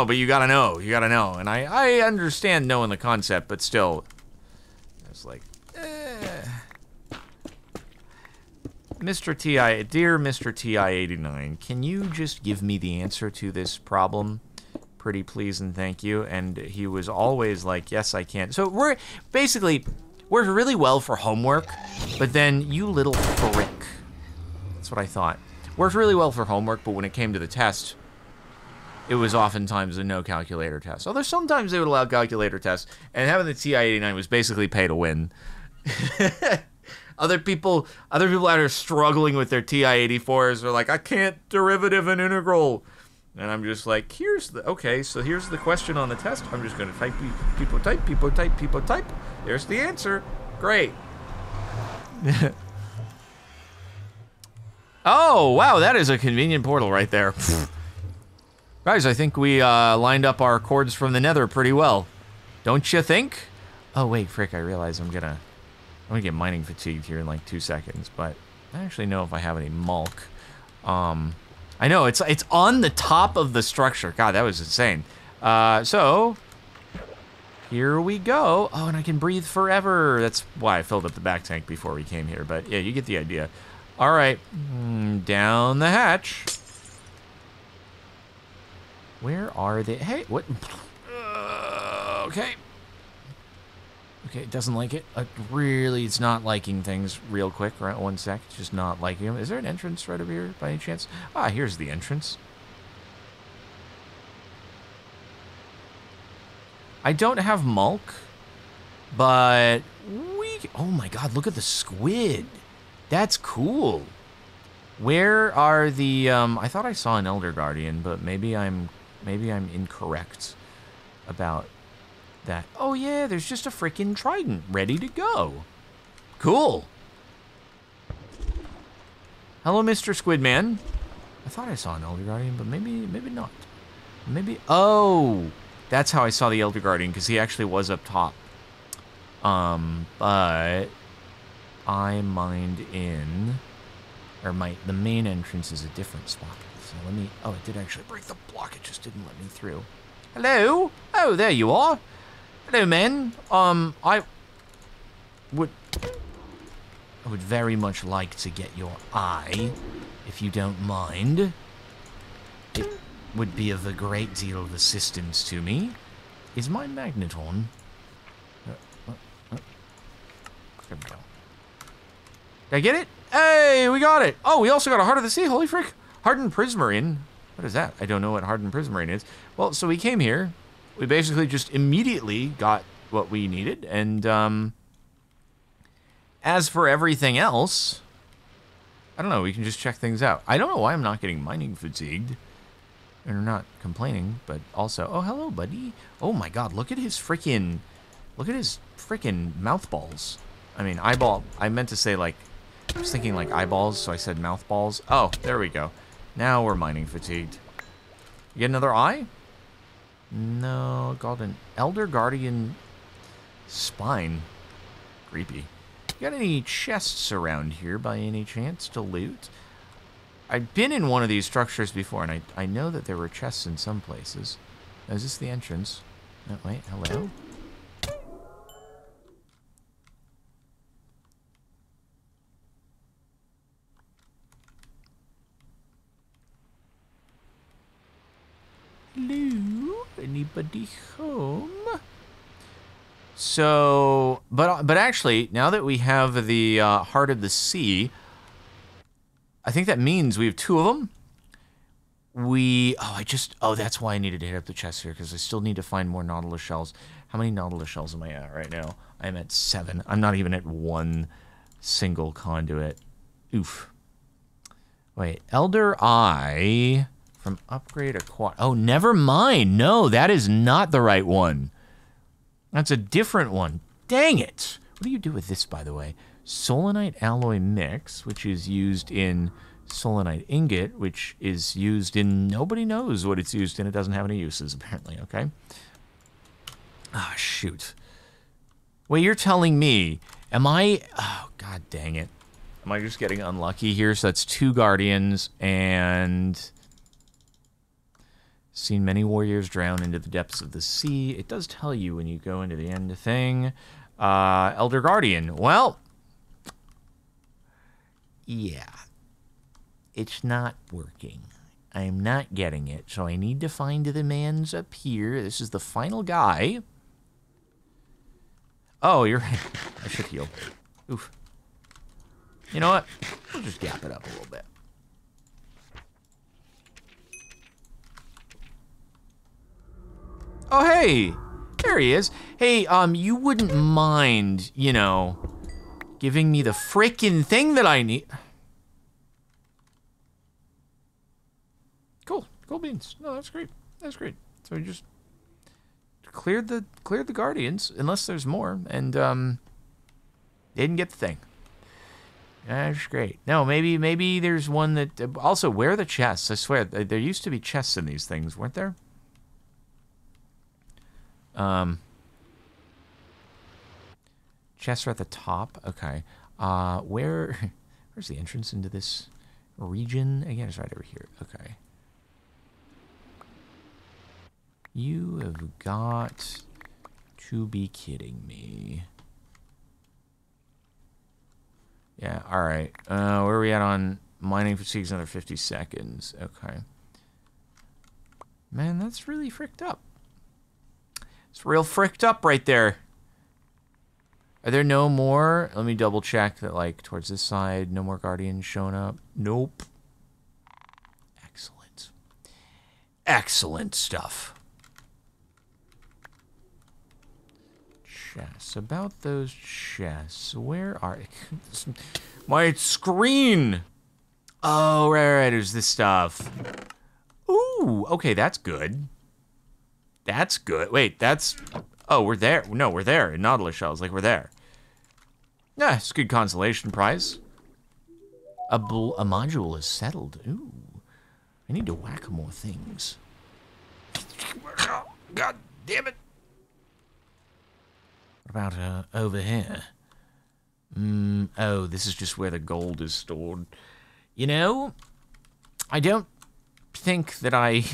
but you gotta know. And I understand knowing the concept, but still. Like, Mr. TI, dear Mr. TI89, can you just give me the answer to this problem? Pretty please and thank you. And he was always like, yes, I can. So we're basically, we're really well for homework, but then you little prick. That's what I thought. Worked really well for homework, but when it came to the test, it was oftentimes a no calculator test. Although sometimes they would allow calculator tests, and having the TI-89 was basically pay to win. Other people out here struggling with their TI-84s are like, I can't derivative an integral. And I'm just like, here's the question on the test. I'm just gonna type, people type. There's the answer. Great. Oh, wow, that is a convenient portal right there. Guys, I think we lined up our chords from the Nether pretty well. Don't you think? Oh wait, frick, I realize I'm gonna get mining fatigued here in like 2 seconds, but I don't actually know if I have any mulch. I know, it's on the top of the structure. God, that was insane. So here we go. Oh, and I can breathe forever. That's why I filled up the back tank before we came here, but yeah, you get the idea. All right, down the hatch. Where are they? Hey, what? Okay. Okay, it doesn't like it. Really, it's not liking things real quick. Right, one sec. It's just not liking them. Is there an entrance right over here by any chance? Ah, here's the entrance. I don't have mulch, but we... Oh my god, look at the squid. That's cool. Where are the... I thought I saw an Elder Guardian, but maybe I'm incorrect about that. Oh yeah, there's just a freaking trident ready to go. Cool. Hello, Mr. Squidman. I thought I saw an Elder Guardian, but maybe not. Maybe, oh, that's how I saw the Elder Guardian, because he actually was up top. But I mined in, or the main entrance is a different spot. So let me, oh, it did actually break the block. It just didn't let me through. Hello? Oh, there you are. Hello, man. I would very much like to get your eye, if you don't mind. It would be of a great deal of assistance to me. Is my magnet on? There we go. Did I get it? Hey, we got it! Oh, we also got a Heart of the Sea, holy frick! Hardened Prismarine. What is that? I don't know what Hardened Prismarine is. Well, so we came here, we basically just immediately got what we needed, and as for everything else, I don't know, we can just check things out. I don't know why I'm not getting mining fatigued, and not complaining, but also, oh, hello, buddy. Oh my god, look at his freaking mouth balls. I mean, eyeball, I meant to say like, I was thinking like eyeballs, so I said mouth balls. Oh, there we go. Now we're mining fatigued. You get another eye? No, called an Elder Guardian spine. Creepy. You got any chests around here by any chance to loot? I've been in one of these structures before, and I know that there were chests in some places. Now, is this the entrance? No, wait, hello? Hello? Anybody home? So, but actually, now that we have the Heart of the Sea, I think that means we have two of them. Oh, that's why I needed to hit up the chest here, because I still need to find more Nautilus shells. How many Nautilus shells am I at right now? I'm at 7. I'm not even at one single conduit. Oof. Wait, Elder Eye from upgrade acquired. Oh, never mind. No, that is not the right one. That's a different one. Dang it. What do you do with this, by the way? Solonite alloy mix, which is used in solonite ingot, which is used in... Nobody knows what it's used in. It doesn't have any uses, apparently, okay? Ah, shoot. Wait, you're telling me... Am I... Oh, god dang it. Am I just getting unlucky here? So that's 2 guardians and... Seen many warriors drown into the depths of the sea. It does tell you when you go into the end thing. Elder Guardian. Well... Yeah. It's not working. I'm not getting it, so I need to find the man's up here. This is the final guy. Oh, you're... I should heal. Oof. You know what? We'll just gap it up a little bit. Oh, hey! There he is. Hey, you wouldn't mind, you know, giving me the frickin' thing that I need. Cool. Cool beans. No, that's great. That's great. So we just cleared the guardians, unless there's more, and didn't get the thing. That's great. No, maybe there's one that... Also, where are the chests? I swear, there used to be chests in these things, weren't there? Chests are at the top. Okay. Where's the entrance into this region? Again, it's right over here. Okay. You have got to be kidding me. Yeah, alright. Where are we at on mining fatigues? Another 50 seconds. Okay. Man, that's really fricked up. It's real fricked up right there. Are there no more? Let me double check that, like, towards this side, no more guardians showing up. Nope. Excellent. Excellent stuff. Chests. About those chests. Where are... My screen! Oh, right, there's this stuff. Ooh, okay, that's good. That's good. Wait, that's... Oh, we're there. No, we're there. In Nautilus shells, like, we're there. Yeah, it's a good consolation prize. A module is settled. Ooh. I need to whack more things. God damn it. What about over here? Oh, this is just where the gold is stored. You know, I don't think that I...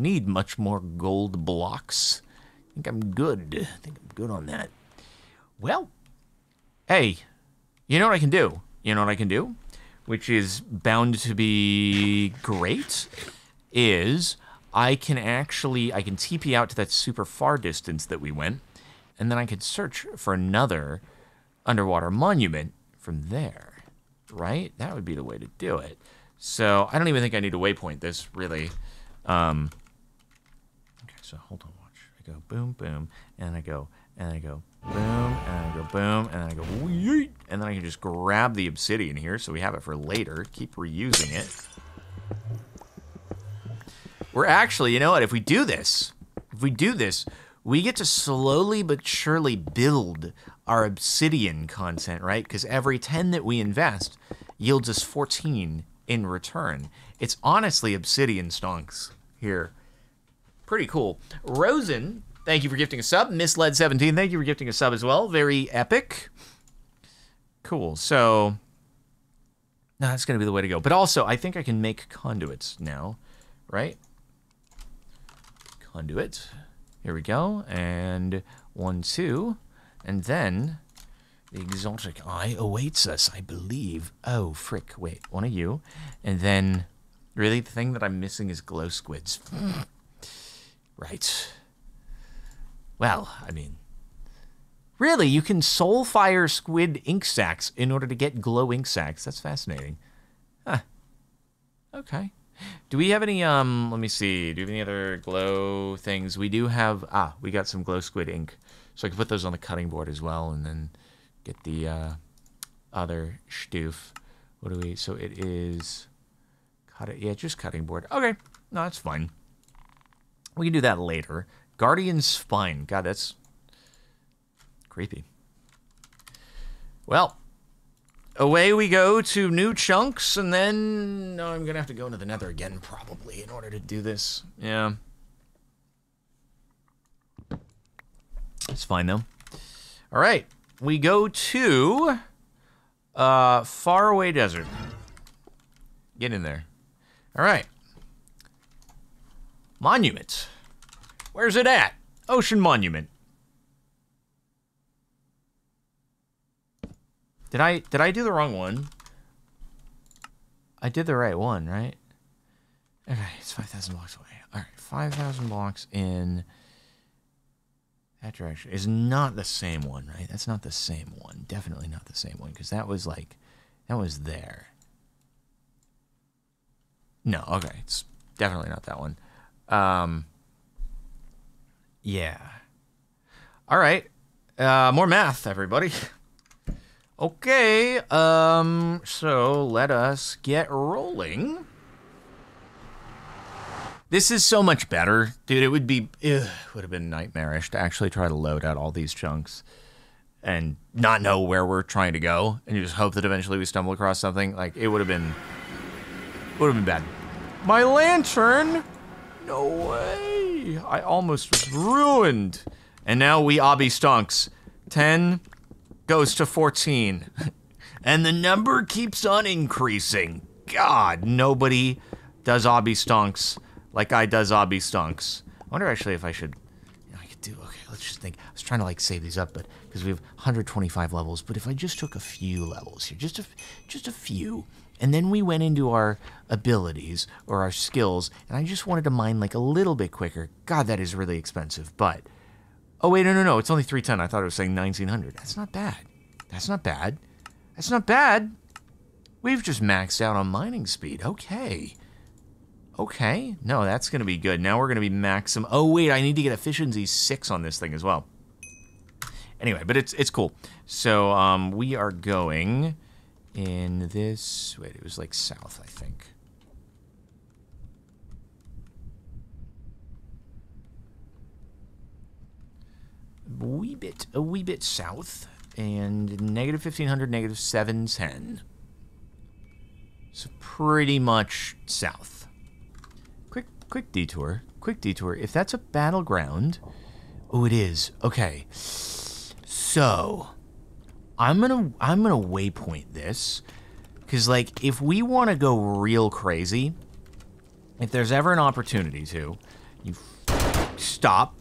need much more gold blocks. I think I'm good. I think I'm good on that. Well, hey, you know what I can do? You know what I can do? Which is bound to be great, is I can actually, I can TP out to that super far distance that we went, and then I can search for another underwater monument from there, right? That would be the way to do it. So I don't even think I need to waypoint this, really. So hold on, watch. I go boom, boom, and I go, boom, and I go boom, and I go yeet, and then I can just grab the obsidian here, so we have it for later. Keep reusing it. We're actually, you know what? If we do this, we get to slowly but surely build our obsidian content, right? Because every 10 that we invest yields us 14 in return. It's honestly obsidian stonks here. Pretty cool. Rosen, thank you for gifting a sub. Misled17, thank you for gifting a sub as well. Very epic. Cool. So, no, that's going to be the way to go. But also, I think I can make conduits now, right? Conduit. Here we go. And 1, 2. And then the exotic eye awaits us, I believe. Oh, frick. Wait, one of you. And then, really, the thing that I'm missing is glow squids. Right. Well, I mean, really, you can soulfire squid ink sacs in order to get glow ink sacs. That's fascinating. Huh. Okay. Do we have any, let me see. Do we have any other glow things? We do have, we got some glow squid ink. So I can put those on the cutting board as well and then get the other stoof. What do we, so it is, yeah, just cutting board. Okay. No, that's fine. We can do that later. Guardian spine. God, that's creepy. Well, away we go to new chunks, and then no, I'm gonna have to go into the Nether again probably in order to do this. Yeah, it's fine though. All right, we go to faraway desert. Get in there. All right, monument. Where's it at? Ocean Monument. Did I do the wrong one? I did the right one, right? Okay, it's 5,000 blocks away. All right, 5,000 blocks in that direction is not the same one, right? That's not the same one. Definitely not the same one, because that was like, that was there. No, okay, it's definitely not that one. Yeah. All right. More math, everybody. Okay, so let us get rolling. This is so much better. Dude, it would be, would have been nightmarish to actually try to load out all these chunks and not know where we're trying to go, and you just hope that eventually we stumble across something. Like, it would have been bad. My lantern? No way. I almost was ruined. And now we obby stonks. 10... goes to 14, and the number keeps on increasing. God, nobody does obby stonks like I does obby stonks. I wonder actually if I should, you know, I could do, okay, let's just think. I was trying to like save these up, but, because we have 125 levels, but if I just took a few levels here, just a few, and then we went into our abilities or our skills, and I just wanted to mine like a little bit quicker. God, that is really expensive, but, oh, wait, no, it's only 310. I thought it was saying 1900. That's not bad. That's not bad. That's not bad. We've just maxed out on mining speed. Okay. Okay. No, that's going to be good. Now we're going to be maximum. Oh, wait, I need to get efficiency 6 on this thing as well. Anyway, but it's cool. So we are going in this, wait, it was like south, I think. A wee bit south, and negative 1,500, negative 710. So pretty much south. Quick detour, quick detour. If that's a battleground, oh, it is. Okay, so I'm gonna waypoint this, because like if we want to go real crazy, if there's ever an opportunity to, you stop.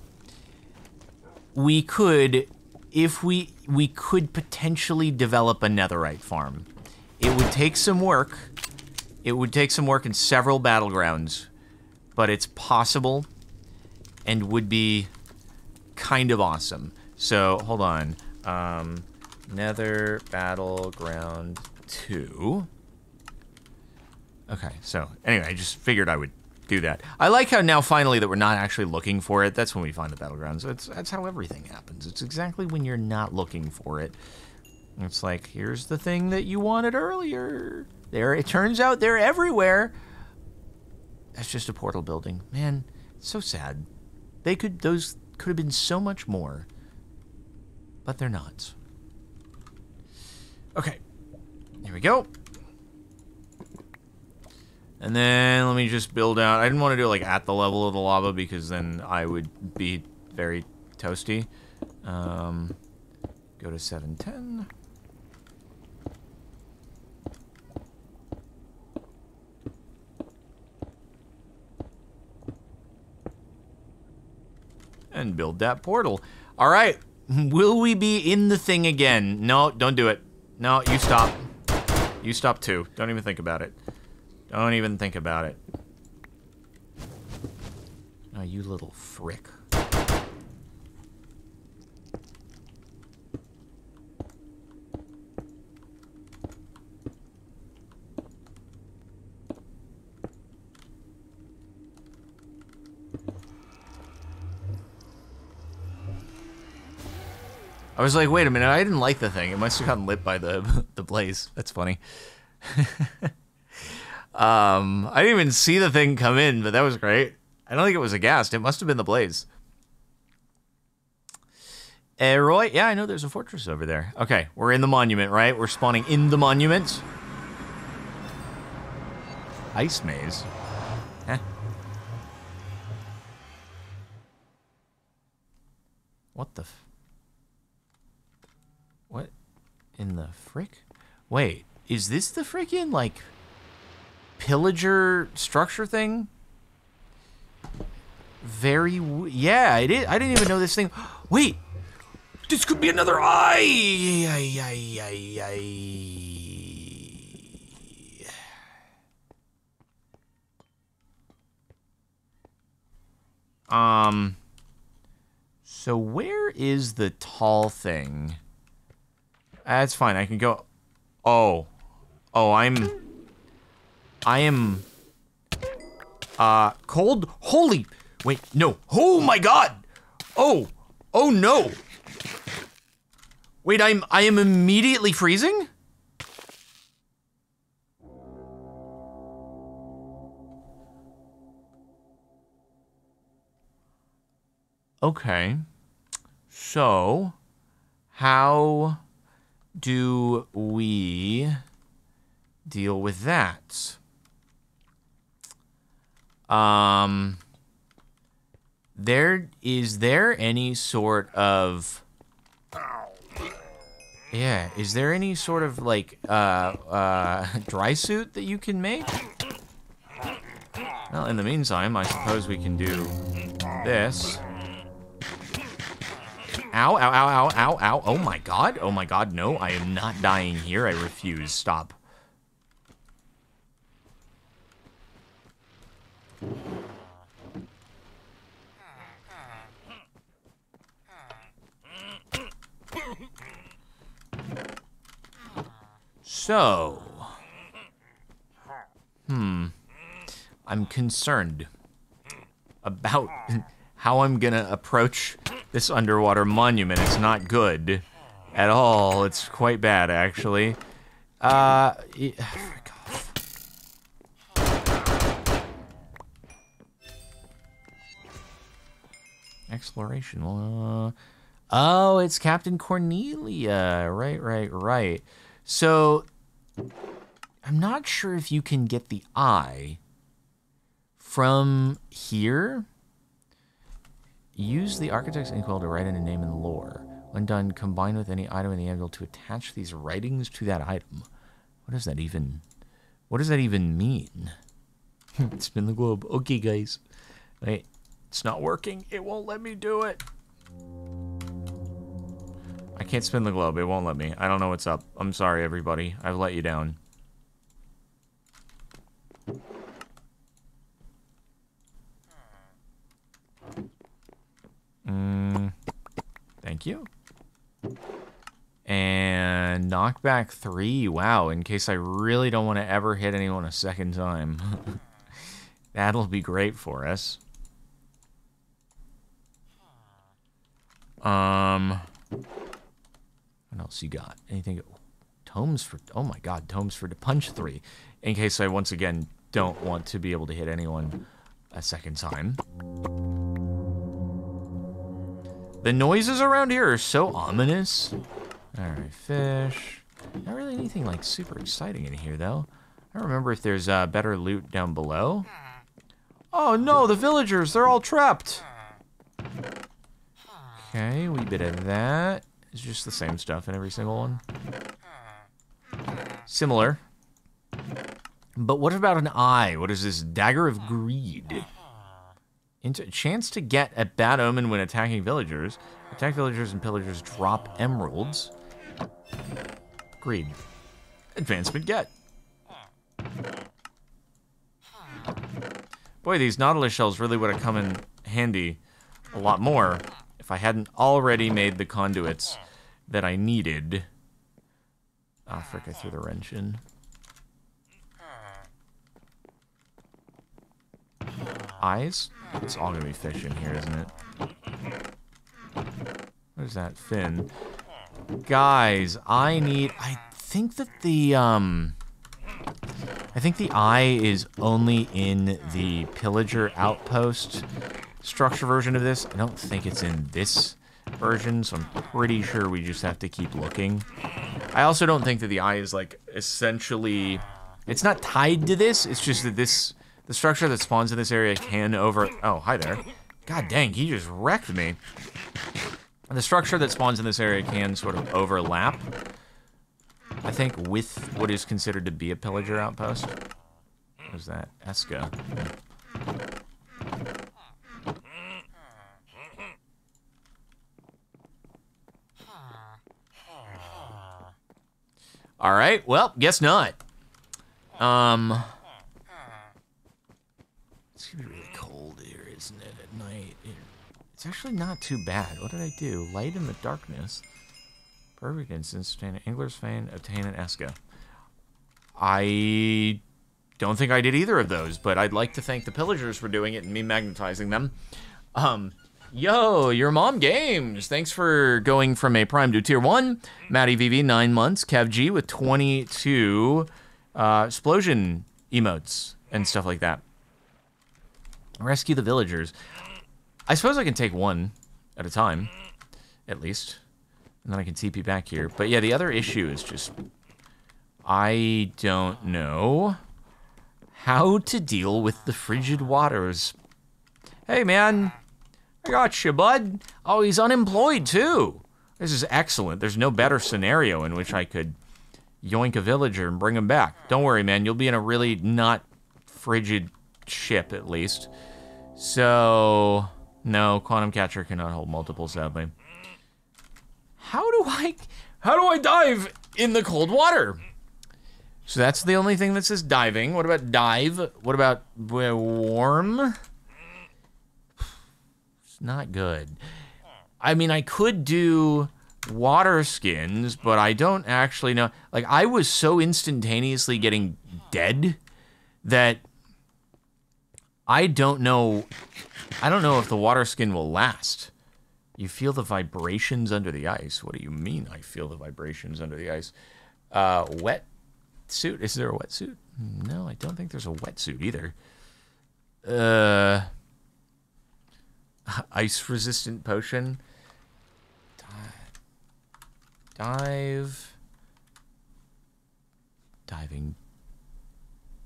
We could, if we could potentially develop a netherite farm. It would take some work. It would take some work in several battlegrounds, but it's possible and would be kind of awesome. So, hold on. Nether Battleground 2. Okay, so, anyway, I just figured I would do that. I like how now finally that we're not actually looking for it. That's when we find the battlegrounds. That's how everything happens. It's exactly when you're not looking for it. It's like, here's the thing that you wanted earlier. There, it turns out they're everywhere. That's just a portal building. Man, it's so sad. Those could have been so much more, but they're not. Okay, here we go. And then let me just build out. I didn't want to do it like at the level of the lava because then I would be very toasty. Go to 710. And build that portal. All right. Will we be in the thing again? No, don't do it. No, you stop. You stop too. Don't even think about it. Don't even think about it. Oh, you little frick. I was like, wait a minute, I didn't like the thing. It must have gotten lit by the blaze. That's funny. I didn't even see the thing come in, but that was great. I don't think it was a ghast. It must have been the blaze. Roy, yeah, I know there's a fortress over there. Okay, we're in the monument, right? We're spawning in the monument. Ice maze. Huh. What the f... What in the frick? Wait, is this the freaking, like... pillager structure thing? Very... yeah, it is. I didn't even know this thing... Wait! This could be another eye! So where is the tall thing? That's fine, I can go... Oh. Oh, I am cold. Holy, wait, no. Oh my God. Oh, oh no. Wait, I am immediately freezing? Okay. So, how do we deal with that? Is there any sort of like dry suit that you can make? Well, in the meantime, I suppose we can do this. Ow, ow, ow, ow, ow, ow. Oh my God, no, I am not dying here. I refuse. Stop. So, I'm concerned about how I'm gonna approach this underwater monument. It's not good at all. It's quite bad, actually. Frick off. Exploration. Oh, it's Captain Cornelia. Right, right, right. So, I'm not sure if you can get the eye from here. Use the architect's inkwell to write in a name and lore. When done, combine with any item in the anvil to attach these writings to that item. What does that even mean? Spin the globe. Okay, guys. Wait, it's not working. It won't let me do it. I can't spin the globe. It won't let me. I don't know what's up. I'm sorry, everybody. I've let you down. Thank you. And knockback 3. Wow, in case I really don't want to ever hit anyone a second time. That'll be great for us. What else you got? Anything? Tomes for... oh my God, tomes for the punch 3. In case I once again don't want to be able to hit anyone a second time. The noises around here are so ominous. Alright, fish. Not really anything like super exciting in here though. I don't remember if there's better loot down below. Oh no, the villagers, they're all trapped. Okay, wee bit of that. It's just the same stuff in every single one. Similar. But what about an eye? What is this? Dagger of Greed. Chance to get a bad omen when attacking villagers. Attack villagers and pillagers drop emeralds. Greed. Advancement get. Boy, these Nautilus shells really would have come in handy a lot more if I hadn't already made the conduits that I needed. Ah, frick, I threw the wrench in. Eyes? It's all gonna be fish in here, isn't it? Where's that fin? Guys, I think that the, I think the eye is only in the Pillager outpost structure version of this. I don't think it's in this version, so I'm pretty sure we just have to keep looking. I also don't think that the eye is, like, essentially... It's not tied to this, it's just that this... The structure that spawns in this area can over... Oh, hi there. God dang, he just wrecked me. The structure that spawns in this area can sort of overlap, I think, with what is considered to be a pillager outpost. What was that? Eska. Alright, well, guess not. It's gonna be really cold here, isn't it, at night? It's actually not too bad. What did I do? Light in the darkness. Perfect instance. Obtain an angler's fane. Obtain an Eska. I don't think I did either of those, but I'd like to thank the pillagers for doing it and me magnetizing them. Yo, Your Mom Games. Thanks for going from a Prime to Tier 1. Maddie VV, 9 months. Cav G with 22 explosion emotes and stuff like that. Rescue the villagers. I suppose I can take one at a time, at least. And then I can TP back here. But yeah, the other issue is just... I don't know how to deal with the frigid waters. Hey, man. I got you, bud. Oh, he's unemployed, too. This is excellent. There's no better scenario in which I could yoink a villager and bring him back. Don't worry, man. You'll be in a really not frigid ship, at least. So... No, Quantum Catcher cannot hold multiple, sadly. How do I dive in the cold water? So that's the only thing that says diving. What about dive? What about warm? It's not good. I mean, I could do water skins, but I don't actually know. Like, I was so instantaneously getting dead that I don't know if the water skin will last. You feel the vibrations under the ice. What do you mean I feel the vibrations under the ice? Wet suit? Is there a wetsuit? No, I don't think there's a wetsuit either. Ice resistant potion. Dive. Diving.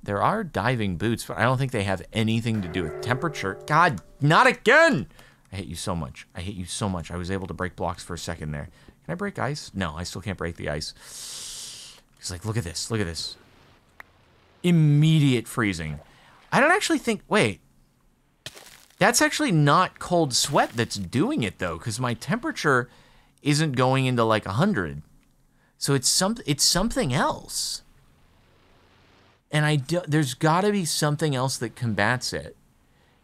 There are diving boots, but I don't think they have anything to do with temperature. God, not again! I hate you so much. I hate you so much. I was able to break blocks for a second there. Can I break ice? No, I still can't break the ice. It's like, look at this. Look at this. Immediate freezing. I don't actually think... Wait. That's actually not cold sweat that's doing it, though, because my temperature isn't going into, like, 100. So it's something else. And there's got to be something else that combats it.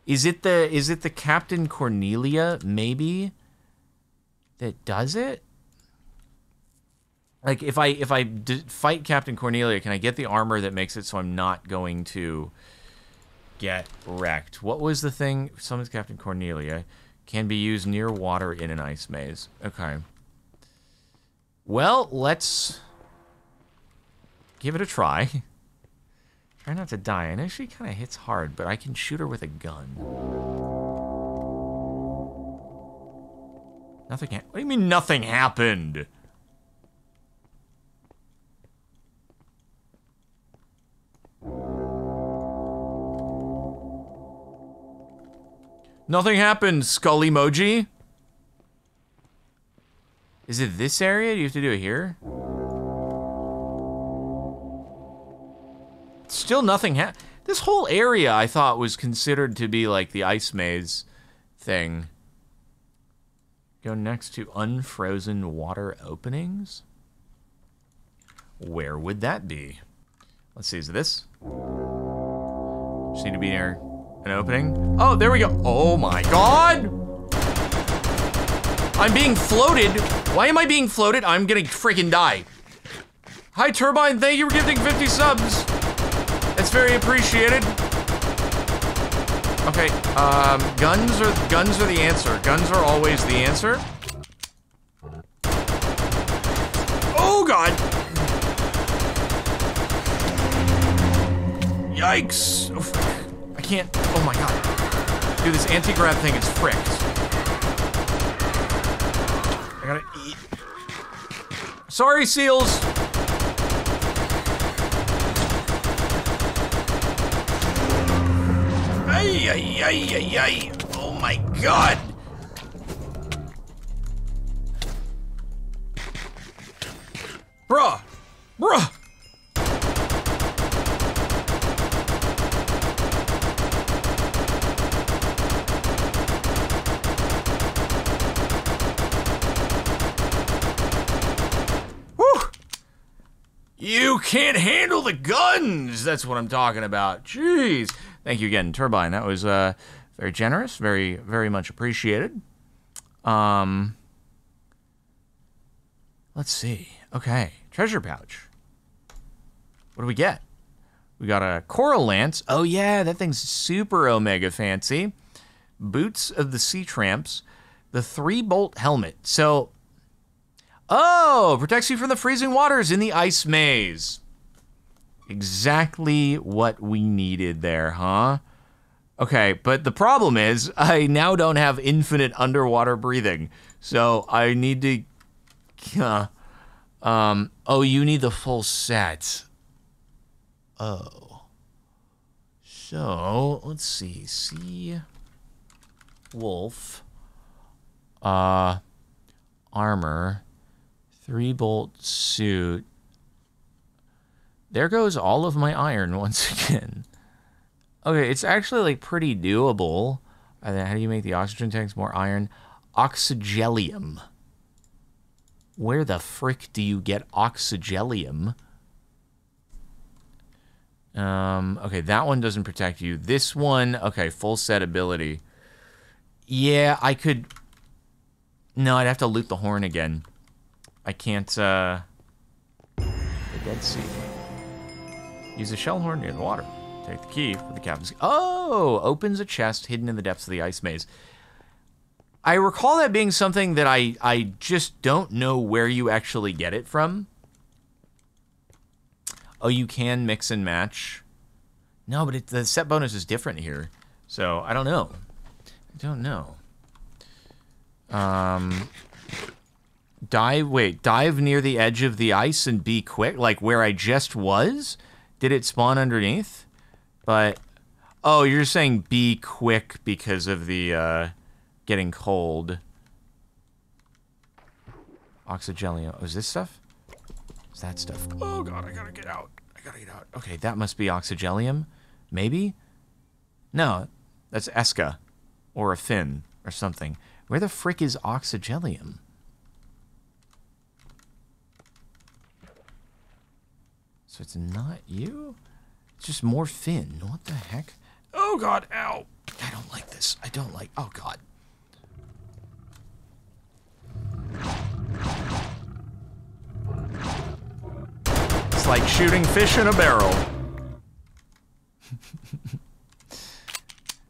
Is it the Captain Cornelia, maybe, that does it? Like, if I fight Captain Cornelia, can I get the armor that makes it so I'm not going to get wrecked? What was the thing? Summons Captain Cornelia. Can be used near water in an ice maze. Okay. Well, let's give it a try. Try not to die. I know she kind of hits hard, but I can shoot her with a gun. Nothing happened. What do you mean nothing happened? Nothing happened, skull emoji. Is it this area? Do you have to do it here? Still nothing happened. This whole area I thought was considered to be like the ice maze thing. Go next to unfrozen water openings. Where would that be? Let's see, is it this? Just need to be near an opening. Oh, there we go. Oh my God. I'm being floated. Why am I being floated? I'm gonna freaking die. Hi, Turbine. Thank you for gifting 50 subs. That's very appreciated. Okay, guns are the answer. Guns are always the answer. Oh God! Yikes! Oh, frick. I can't. Oh my God! Dude, this anti-grab thing is fricked. I gotta eat. Sorry, seals. Ay, ay, ay, ay. Oh my God. Bruh. Bruh. Whew. You can't handle the guns. That's what I'm talking about. Jeez. Thank you again, Turbine. That was very generous, very, very much appreciated. Let's see. Okay, treasure pouch. What do we get? We got a coral lance. Oh yeah, that thing's super omega fancy. Boots of the sea tramps. The 3-bolt helmet. So, oh, protects you from the freezing waters in the ice maze. Exactly what we needed there, huh? Okay, but the problem is I now don't have infinite underwater breathing, so I need to... oh, you need the full set. Oh. So, let's see. Sea wolf. Armor. 3-bolt suit. There goes all of my iron once again. Okay, it's actually like pretty doable. How do you make the oxygen tanks more iron? Oxygelium. Where the frick do you get oxygelium? Okay, that one doesn't protect you. This one, okay, full set ability. Yeah, I could... No, I'd have to loot the horn again. I can't, The Dead Sea... Use a shell horn near the water. Take the key for the captain's... Oh! Opens a chest hidden in the depths of the ice maze. I recall that being something that I just don't know where you actually get it from. Oh, you can mix and match. No, but the set bonus is different here. So, I don't know. I don't know. Dive near the edge of the ice and be quick. Like, where I just was... Did it spawn underneath? But, oh, you're just saying be quick because of the, getting cold. Oxygelium. Oh, is this stuff? Is that stuff? Oh, God, I gotta get out. I gotta get out. Okay, that must be oxygelium. Maybe? No, that's Eska. Or a fin. Or something. Where the frick is oxygelium? So it's not you? It's just more fin. What the heck? Oh God, ow! I don't like this. I don't like... Oh God. It's like shooting fish in a barrel.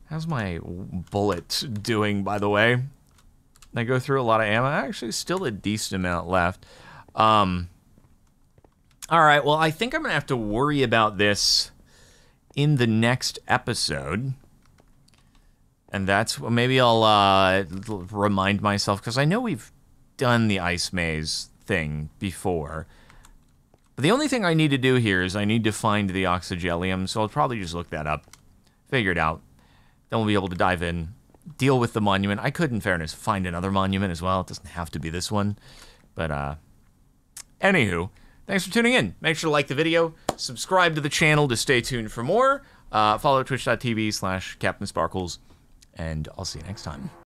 How's my bullet doing, by the way? I go through a lot of ammo. Actually, still a decent amount left. All right, well, I think I'm going to have to worry about this in the next episode. And that's... Well, maybe I'll remind myself, because I know we've done the ice maze thing before. But the only thing I need to do here is I need to find the Oxygelium, so I'll probably just look that up, figure it out. Then we'll be able to dive in, deal with the monument. I could, in fairness, find another monument as well. It doesn't have to be this one. But, anywho, thanks for tuning in. Make sure to like the video, subscribe to the channel to stay tuned for more. Follow twitch.tv/CaptainSparkles, and I'll see you next time.